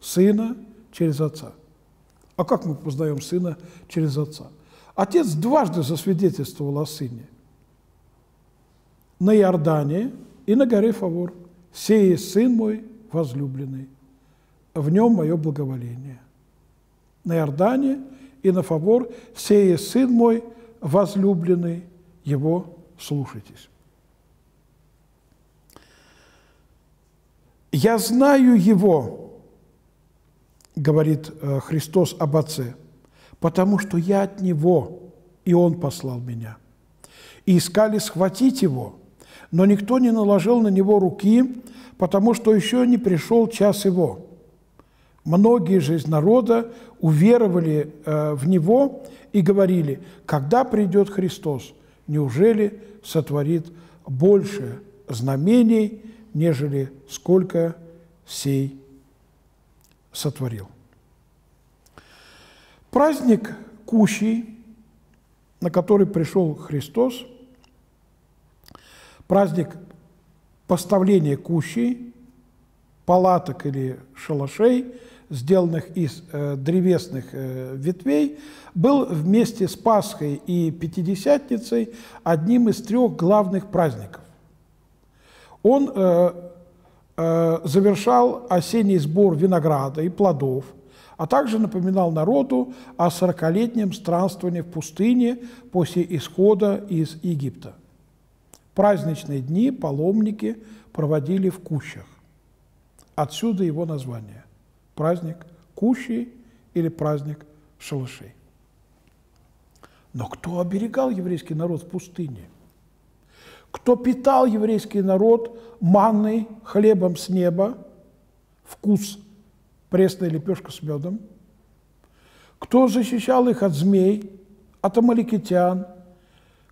Сына через Отца. А как мы познаем Сына через Отца? Отец дважды засвидетельствовал о Сыне. На Иордане и на горе Фавор: «Сей есть Сын мой возлюбленный, в нем мое благоволение. На Иордане и на Фавор сей есть сын мой возлюбленный, его слушайтесь. Я знаю его, говорит Христос об Отце, потому что я от него, и он послал меня. И искали схватить его, но никто не наложил на него руки, потому что еще не пришел час его. Многие же из народа уверовали в него и говорили, когда придет Христос, неужели сотворит больше знамений, нежели сколько сей сотворил. Праздник Кущей, на который пришел Христос, праздник поставления кущей, палаток или шалашей, сделанных из э, древесных э, ветвей, был вместе с Пасхой и Пятидесятницей одним из трех главных праздников. Он э, э, завершал осенний сбор винограда и плодов, а также напоминал народу о сорокалетнем странствовании в пустыне после исхода из Египта. Праздничные дни паломники проводили в кущах. Отсюда его название – праздник кущей или праздник шалашей. Но кто оберегал еврейский народ в пустыне? Кто питал еврейский народ манной, хлебом с неба, вкус пресная лепешка с медом? Кто защищал их от змей, от амаликитян?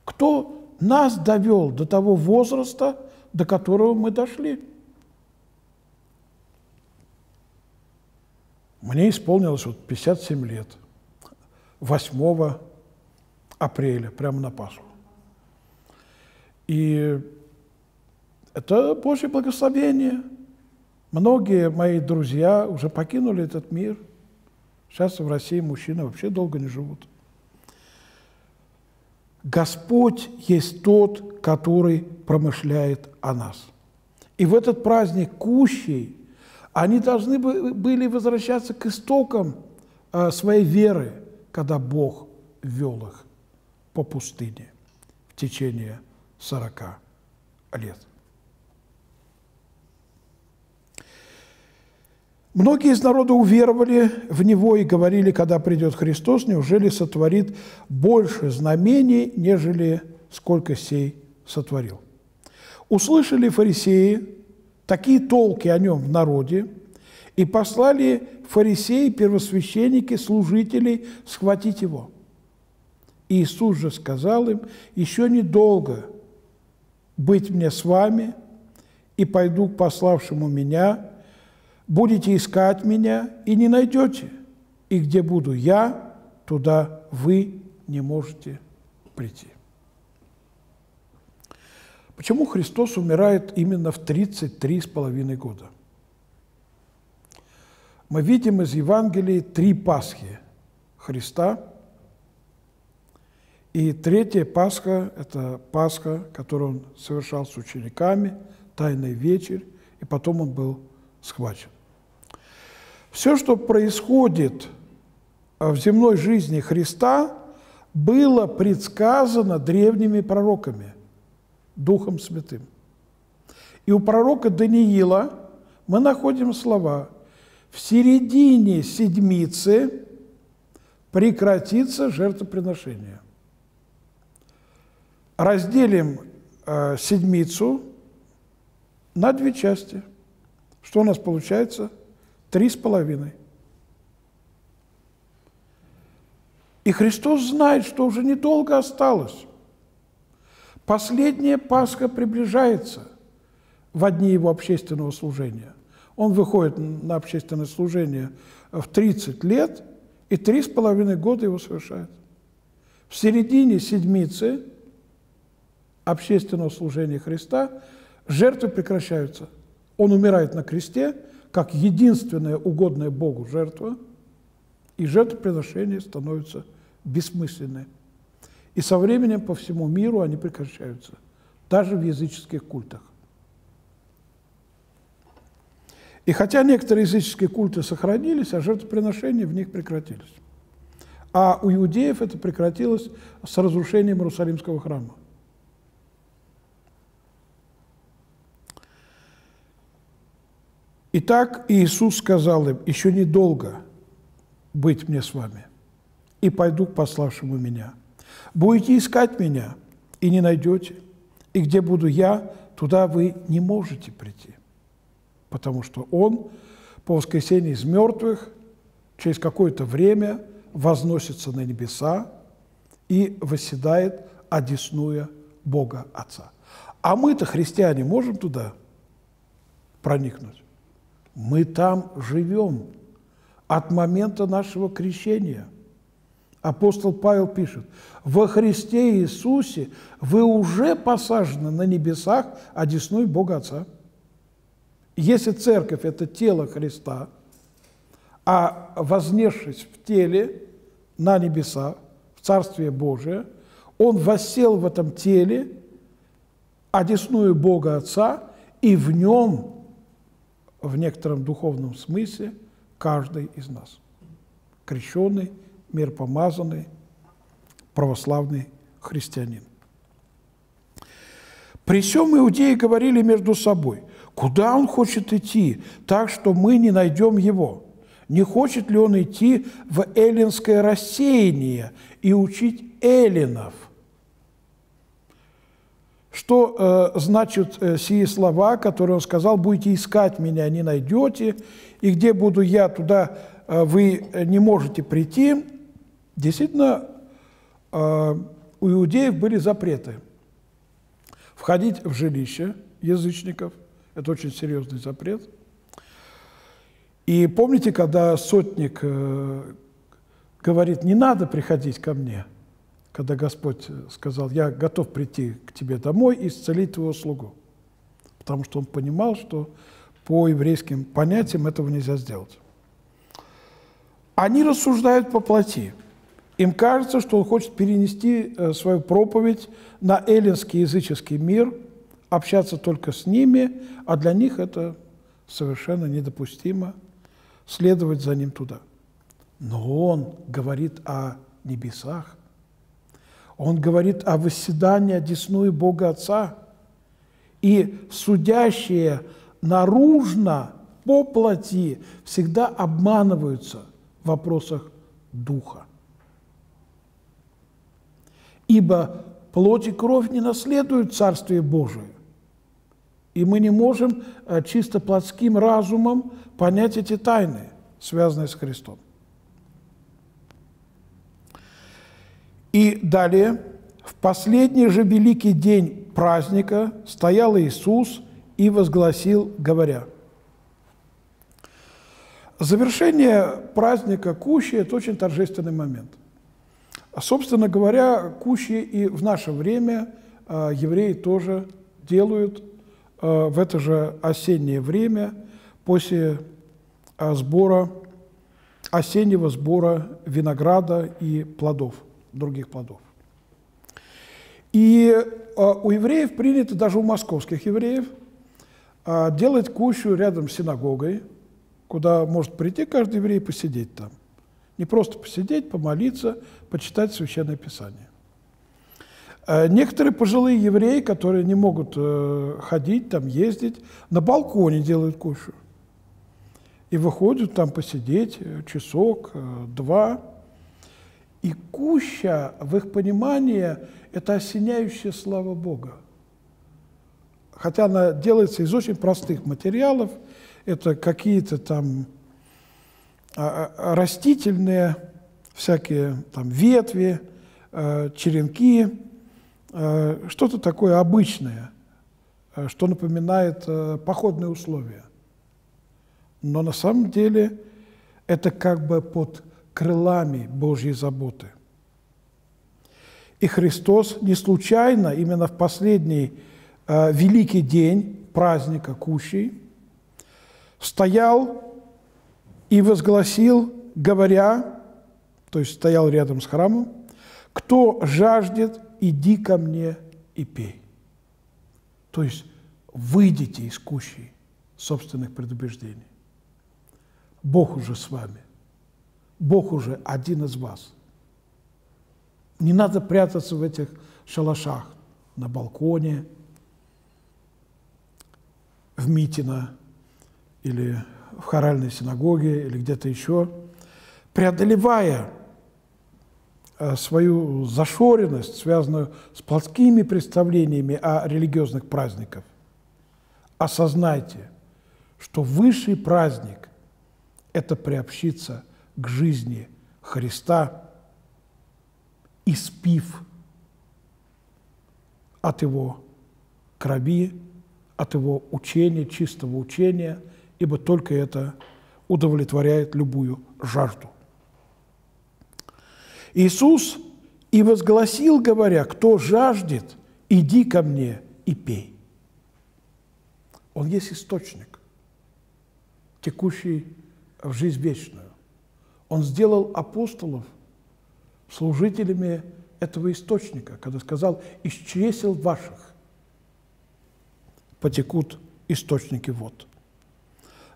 Кто нас довел до того возраста, до которого мы дошли? Мне исполнилось вот пятьдесят семь лет, восьмого апреля, прямо на Пасху. И это Божье благословение. Многие мои друзья уже покинули этот мир. Сейчас в России мужчины вообще долго не живут. Господь есть тот, который промышляет о нас. И в этот праздник кущей они должны были возвращаться к истокам своей веры, когда Бог вел их по пустыне в течение сорока лет. Многие из народа уверовали в него и говорили, когда придет Христос, неужели сотворит больше знамений, нежели сколько сей сотворил. Услышали фарисеи такие толки о нем в народе и послали фарисеи, первосвященники, служителей схватить его. Иисус же сказал им, еще недолго быть мне с вами, и пойду к пославшему меня. Будете искать меня и не найдете, и где буду я, туда вы не можете прийти. Почему Христос умирает именно в тридцать три с половиной года? Мы видим из Евангелия три Пасхи Христа, и третья Пасха – это Пасха, которую он совершал с учениками, Тайная вечеря, и потом он был схвачен. Все, что происходит в земной жизни Христа, было предсказано древними пророками, Духом Святым. И у пророка Даниила мы находим слова: «В середине седмицы прекратится жертвоприношение». Разделим э, седмицу на две части. Что у нас получается? Три с половиной. И Христос знает, что уже недолго осталось. Последняя Пасха приближается в дни его общественного служения. Он выходит на общественное служение в тридцать лет, и три с половиной года его совершает. В середине седмицы общественного служения Христа жертвы прекращаются. Он умирает на кресте, как единственная угодная Богу жертва, и жертвоприношения становятся бессмысленны. И со временем по всему миру они прекращаются, даже в языческих культах. И хотя некоторые языческие культы сохранились, а жертвоприношения в них прекратились. А у иудеев это прекратилось с разрушением Иерусалимского храма. Итак, Иисус сказал им: «Еще недолго быть мне с вами, и пойду к пославшему меня. Будете искать меня, и не найдете, и где буду я, туда вы не можете прийти, потому что Он по воскресении из мертвых через какое-то время возносится на небеса и восседает, одесную Бога Отца». А мы-то, христиане, можем туда проникнуть? Мы там живем от момента нашего крещения. Апостол Павел пишет: «Во Христе Иисусе вы уже посажены на небесах, одесную Бога Отца». Если церковь – это тело Христа, а вознесшись в теле на небеса, в Царствие Божие, Он воссел в этом теле, одесную Бога Отца, и в нем, в некотором духовном смысле, каждый из нас – крещеный, миропомазанный, православный христианин. При сём иудеи говорили между собой: «Куда он хочет идти, так что мы не найдем его? Не хочет ли он идти в эллинское рассеяние и учить эллинов?» Что э, значит э, сие слова, которые он сказал: «Будете искать меня, не найдете, и где буду я, туда э, вы не можете прийти». Действительно, э, у иудеев были запреты входить в жилище язычников. Это очень серьезный запрет. И помните, когда сотник э, говорит: «Не надо приходить ко мне», когда Господь сказал: «Я готов прийти к тебе домой и исцелить твоего слугу», потому что он понимал, что по еврейским понятиям этого нельзя сделать. Они рассуждают по плоти. Им кажется, что он хочет перенести свою проповедь на эллинский языческий мир, общаться только с ними, а для них это совершенно недопустимо, следовать за ним туда. Но он говорит о небесах. Он говорит о восседании одесную Бога Отца. И судящие наружно, по плоти, всегда обманываются в вопросах духа. Ибо плоть и кровь не наследуют Царствие Божие. И мы не можем чисто плотским разумом понять эти тайны, связанные с Христом. И далее: «В последний же великий день праздника стоял Иисус и возгласил, говоря». Завершение праздника Кущи – это очень торжественный момент. Собственно говоря, Кущи и в наше время евреи тоже делают в это же осеннее время, после сбора, осеннего сбора винограда и плодов, других плодов. И э, у евреев принято, даже у московских евреев, э, делать кущу рядом с синагогой, куда может прийти каждый еврей и посидеть там. Не просто посидеть, помолиться, почитать Священное Писание. Э, некоторые пожилые евреи, которые не могут э, ходить, там ездить, на балконе делают кущу. И выходят там посидеть часок, э, два. И куща, в их понимании, это осеняющая слава Бога. Хотя она делается из очень простых материалов. Это какие-то там растительные, всякие там ветви, черенки, что-то такое обычное, что напоминает походные условия. Но на самом деле это как бы под крылами Божьей заботы. И Христос не случайно именно в последний э, великий день праздника Кущи стоял и возгласил, говоря, то есть стоял рядом с храмом: «Кто жаждет, иди ко мне и пей». То есть выйдите из Кущи собственных предубеждений. Бог уже с вами. Бог уже один из вас. Не надо прятаться в этих шалашах, на балконе, в Митино, или в хоральной синагоге, или где-то еще, преодолевая свою зашоренность, связанную с плотскими представлениями о религиозных праздниках. Осознайте, что высший праздник – это приобщиться к жизни Христа, испив от Его крови, от Его учения, чистого учения, ибо только это удовлетворяет любую жажду. Иисус и возгласил, говоря: «Кто жаждет, иди ко мне и пей». Он есть источник, текущий в жизнь вечную. Он сделал апостолов служителями этого источника, когда сказал: «Из чресел ваших потекут источники вод».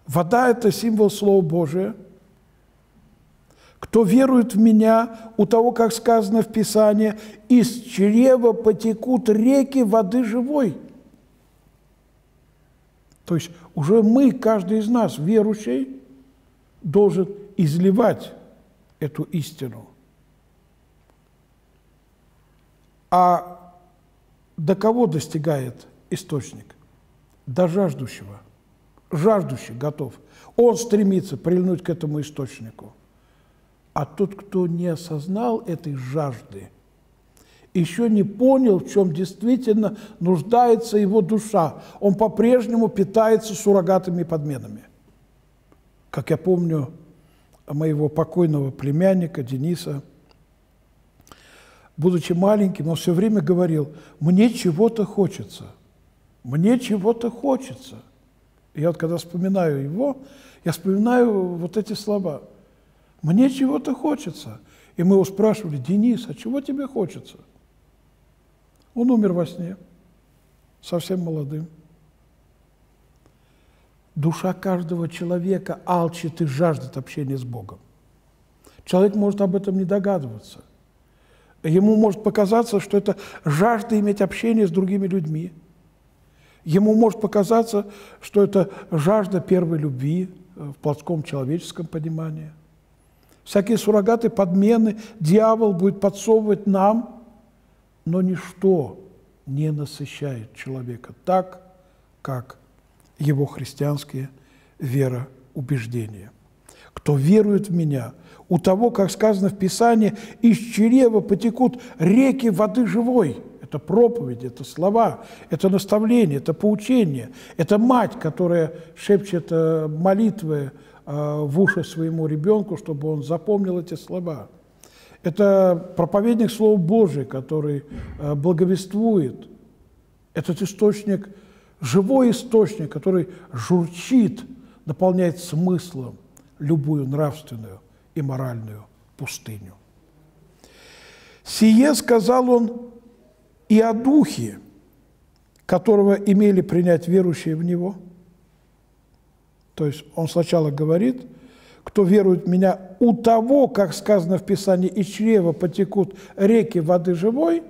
Вода – это символ Слова Божия. «Кто верует в Меня, у того, как сказано в Писании, из чрева потекут реки воды живой». То есть уже мы, каждый из нас, верующий, должен изливать эту истину. А до кого достигает источник? До жаждущего. Жаждущий готов. Он стремится прильнуть к этому источнику. А тот, кто не осознал этой жажды, еще не понял, в чем действительно нуждается его душа. Он по-прежнему питается суррогатными подменами. Как я помню моего покойного племянника Дениса, будучи маленьким, он все время говорил: «Мне чего-то хочется, мне чего-то хочется». И я вот когда вспоминаю его, я вспоминаю вот эти слова: «Мне чего-то хочется». И мы его спрашивали: «Денис, а чего тебе хочется?» Он умер во сне, совсем молодым. Душа каждого человека алчит и жаждет общения с Богом. Человек может об этом не догадываться. Ему может показаться, что это жажда иметь общение с другими людьми. Ему может показаться, что это жажда первой любви в плотском человеческом понимании. Всякие суррогаты, подмены, дьявол будет подсовывать нам, но ничто не насыщает человека так, как его христианские вероубеждения. «Кто верует в Меня, у того, как сказано в Писании, из чрева потекут реки воды живой». Это проповедь, это слова, это наставление, это поучение, это мать, которая шепчет молитвы в уши своему ребенку, чтобы он запомнил эти слова. Это проповедник Слова Божия, который благовествует. Этот источник, живой источник, который журчит, наполняет смыслом любую нравственную и моральную пустыню. «Сие сказал он и о Духе, которого имели принять верующие в Него». То есть он сначала говорит: «Кто верует в Меня, у того, как сказано в Писании, из чрева потекут реки воды живой».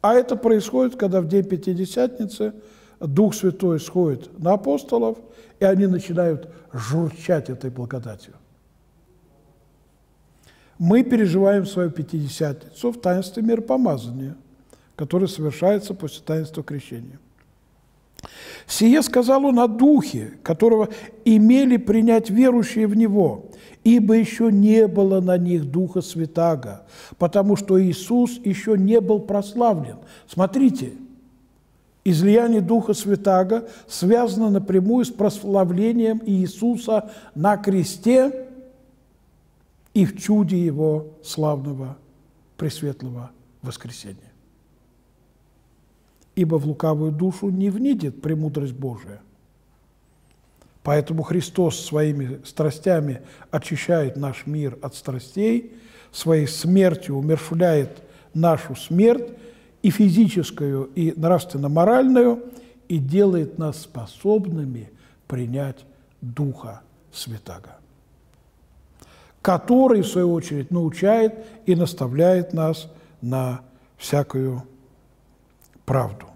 А это происходит, когда в день Пятидесятницы Дух Святой сходит на апостолов, и они начинают журчать этой благодатью. Мы переживаем свою Пятидесятницу в таинстве миропомазания, которое совершается после таинства крещения. «Сие сказал он о Духе, которого имели принять верующие в Него, ибо еще не было на них Духа Святаго, потому что Иисус еще не был прославлен». Смотрите, излияние Духа Святаго связано напрямую с прославлением Иисуса на кресте и в чуде Его славного пресветлого воскресения. «Ибо в лукавую душу не внидит премудрость Божия». Поэтому Христос своими страстями очищает наш мир от страстей, своей смертью умерщвляет нашу смерть, и физическую, и нравственно-моральную, и делает нас способными принять Духа Святаго. который, в свою очередь, научает и наставляет нас на всякую правду.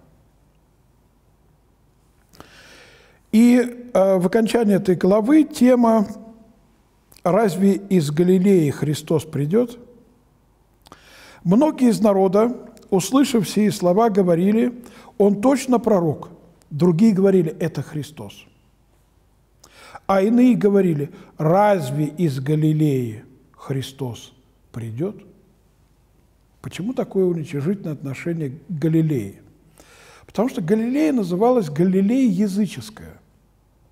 И э, в окончании этой главы тема «Разве из Галилеи Христос придет?» Многие из народа, услышав сие слова, говорили: «Он точно пророк». Другие говорили: «Это Христос». А иные говорили: «Разве из Галилеи Христос придет?» Почему такое уничижительное отношение к Галилее? Потому что Галилея называлась Галилея языческая.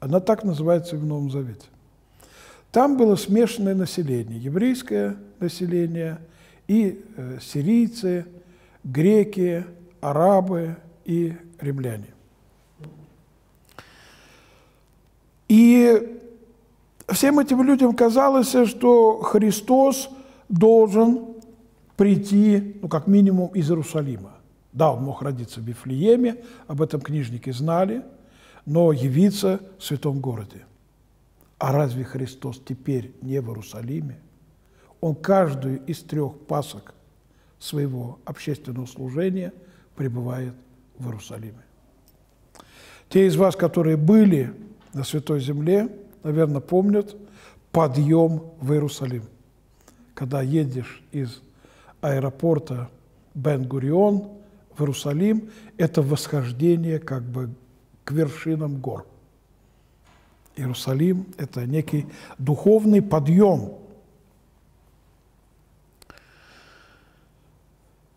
Она так называется в Новом Завете. Там было смешанное население, еврейское население и э, сирийцы, греки, арабы и римляне. И всем этим людям казалось, что Христос должен прийти, ну, как минимум, из Иерусалима. Да, он мог родиться в Вифлееме, об этом книжники знали, но явиться в святом городе. А разве Христос теперь не в Иерусалиме? Он каждую из трех пасок своего общественного служения пребывает в Иерусалиме. Те из вас, которые были на Святой Земле, наверное, помнят подъем в Иерусалим. Когда едешь из аэропорта Бен-Гурион в Иерусалим, это восхождение как бы к вершинам гор. Иерусалим – это некий духовный подъем.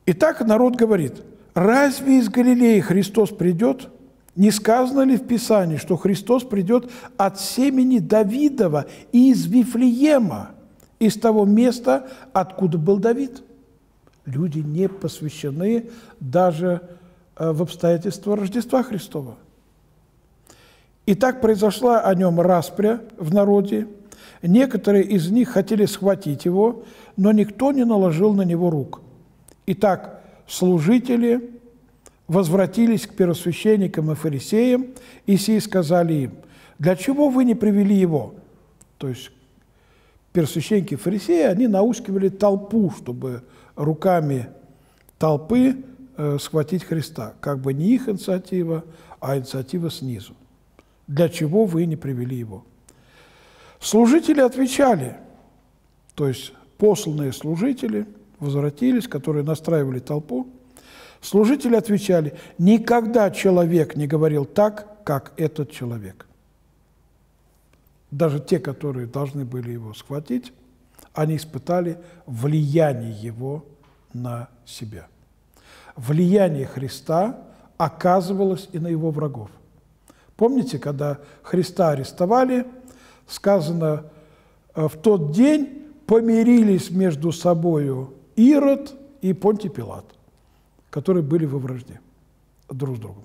Итак, народ говорит: «Разве из Галилеи Христос придет? Не сказано ли в Писании, что Христос придет от семени Давидова и из Вифлеема, из того места, откуда был Давид?» Люди не посвящены даже в обстоятельства Рождества Христова. И так произошла о нем распря в народе. Некоторые из них хотели схватить его, но никто не наложил на него рук. Итак, служители возвратились к первосвященникам и фарисеям, и сии сказали им: «Для чего вы не привели его?» То есть первосвященники и фарисеи, они наускивали толпу, чтобы руками толпы э, схватить Христа. Как бы не их инициатива, а инициатива снизу. «Для чего вы не привели его?» Служители отвечали, то есть посланные служители возвратились, которые настраивали толпу. Служители отвечали: «Никогда человек не говорил так, как этот человек». Даже те, которые должны были его схватить, они испытали влияние его на себя. Влияние Христа оказывалось и на его врагов. Помните, когда Христа арестовали, сказано: в тот день помирились между собою Ирод и Понтий Пилат, которые были во вражде друг с другом.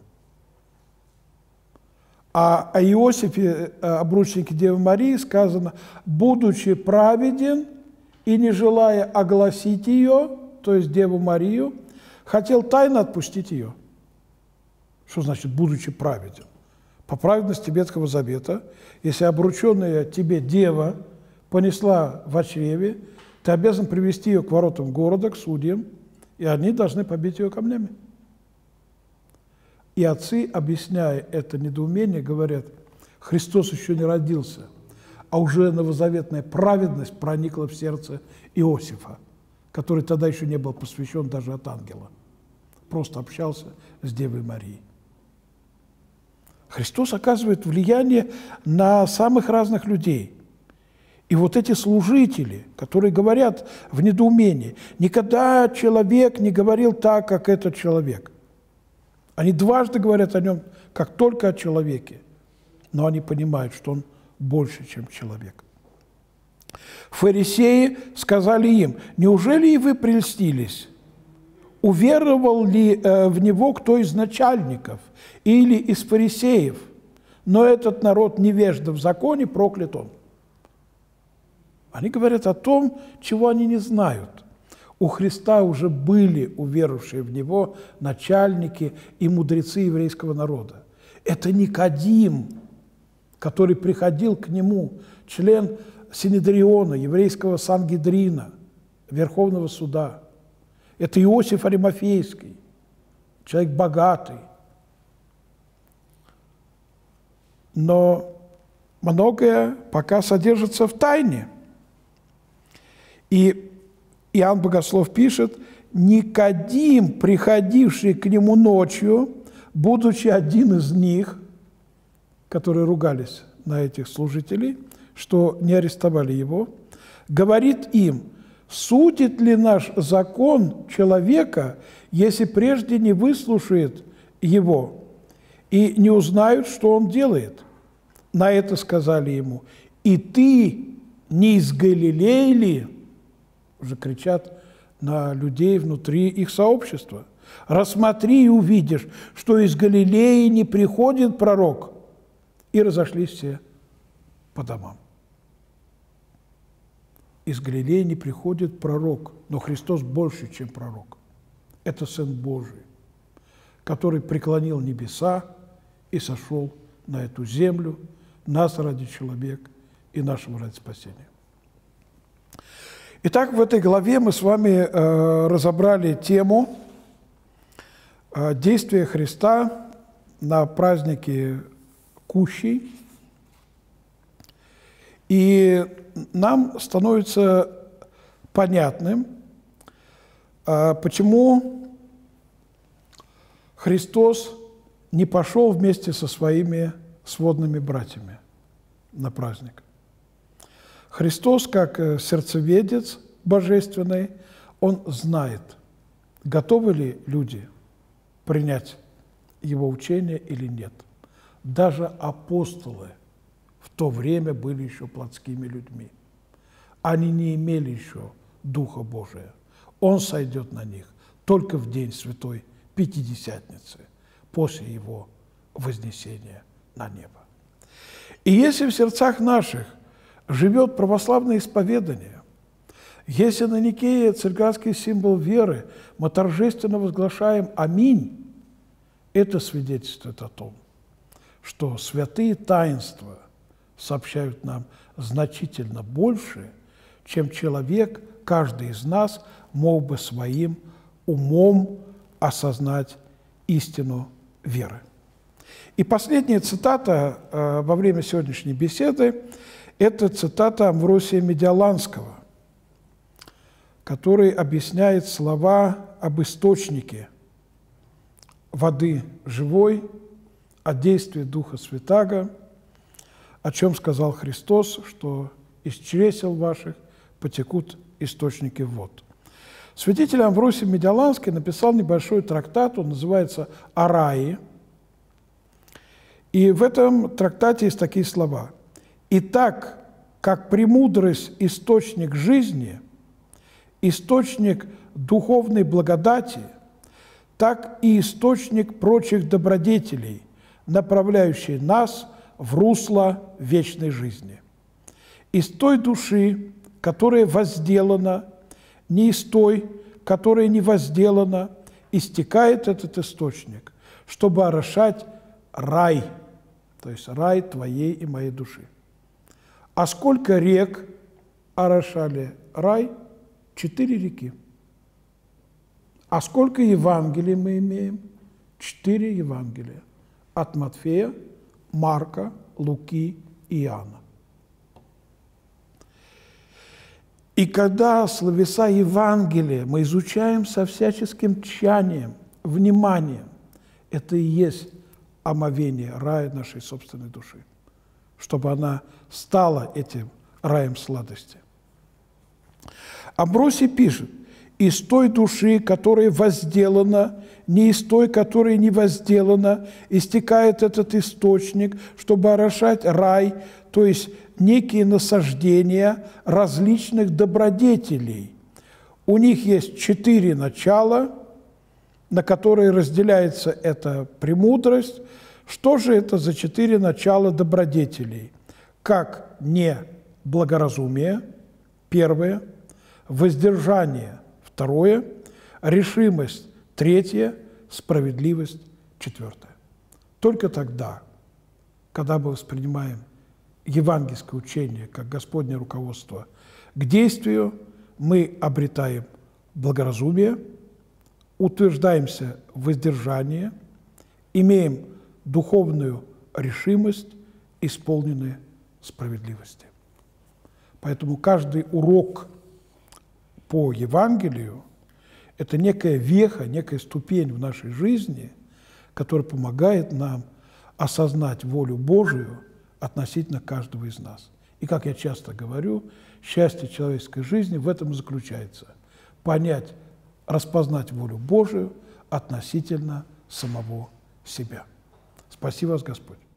А о Иосифе, обручнике Девы Марии, сказано: будучи праведен и не желая огласить ее, то есть Деву Марию, хотел тайно отпустить ее. Что значит «будучи праведен»? По праведности Ветхого Завета, если обрученная тебе Дева понесла в чреве, ты обязан привести ее к воротам города, к судьям, и они должны побить ее камнями. И отцы, объясняя это недоумение, говорят: Христос еще не родился, а уже новозаветная праведность проникла в сердце Иосифа, который тогда еще не был посвящен даже от ангела, просто общался с Девой Марией. Христос оказывает влияние на самых разных людей. И вот эти служители, которые говорят в недоумении: «Никогда человек не говорил так, как этот человек». Они дважды говорят о нем, как только о человеке, но они понимают, что он больше, чем человек. Фарисеи сказали им: «Неужели и вы прельстились? Уверовал ли э, в него кто из начальников или из фарисеев? Но этот народ невежда в законе, проклят он». Они говорят о том, чего они не знают. У Христа уже были уверовавшие в Него начальники и мудрецы еврейского народа. Это Никодим, который приходил к Нему, член Синедриона, еврейского Сангедрина, Верховного Суда. Это Иосиф Аримафейский, человек богатый. Но многое пока содержится в тайне. И Иоанн Богослов пишет: «Никодим, приходивший к нему ночью, будучи один из них», которые ругались на этих служителей, что не арестовали его, говорит им: «Судит ли наш закон человека, если прежде не выслушает его и не узнают, что он делает?» На это сказали ему: «И ты не из Галилеи ли?» Уже кричат на людей внутри их сообщества. «Рассмотри и увидишь, что из Галилеи не приходит пророк». И разошлись все по домам. Из Галилеи не приходит пророк, но Христос больше, чем пророк. Это Сын Божий, который преклонил небеса и сошел на эту землю, нас ради человек и нашего ради спасения. Итак, в этой главе мы с вами э, разобрали тему э, действия Христа на празднике Кущей. И нам становится понятным, э, почему Христос не пошел вместе со своими сводными братьями на праздник. Христос, как сердцеведец божественный, он знает, готовы ли люди принять его учение или нет. Даже апостолы в то время были еще плотскими людьми. Они не имели еще Духа Божия. Он сойдет на них только в день Святой Пятидесятницы, после его вознесения на небо. И если в сердцах наших живет православное исповедание, если на Никее церковский символ веры мы торжественно возглашаем «Аминь», это свидетельствует о том, что святые таинства сообщают нам значительно больше, чем человек, каждый из нас, мог бы своим умом осознать истину веры. И последняя цитата э, во время сегодняшней беседы – это цитата Амвросия Медиоланского, который объясняет слова об источнике воды живой, о действии Духа Святаго, о чем сказал Христос, что из чресел ваших потекут источники вод. Святитель Амвросий Медиоланский написал небольшой трактат, он называется «О рае». И в этом трактате есть такие слова: «Итак, как премудрость – источник жизни, источник духовной благодати, так и источник прочих добродетелей, направляющий нас в русло вечной жизни. Из той души, которая возделана, не из той, которая не возделана, истекает этот источник, чтобы орошать рай, то есть рай твоей и моей души. А сколько рек орошали рай? Четыре реки. А сколько Евангелий мы имеем? Четыре Евангелия. От Матфея, Марка, Луки и Иоанна. И когда словеса Евангелия мы изучаем со всяческим тщанием, вниманием, это и есть омовение рая нашей собственной души, чтобы она стала этим раем сладости. Амвросий пишет: «Из той души, которая возделана, не из той, которая не возделана, истекает этот источник, чтобы орошать рай, то есть некие насаждения различных добродетелей. У них есть четыре начала, на которые разделяется эта премудрость. Что же это за четыре начала добродетелей? Как не благоразумие, первое, воздержание, второе, решимость, третье, справедливость, четвертое». Только тогда, когда мы воспринимаем евангельское учение, как Господне руководство к действию, мы обретаем благоразумие, утверждаемся в воздержании, имеем духовную решимость, исполненные справедливости. Поэтому каждый урок по Евангелию – это некая веха, некая ступень в нашей жизни, которая помогает нам осознать волю Божию относительно каждого из нас. И, как я часто говорю, счастье человеческой жизни в этом и заключается – понять, распознать волю Божию относительно самого себя. Спаси вас, Господь!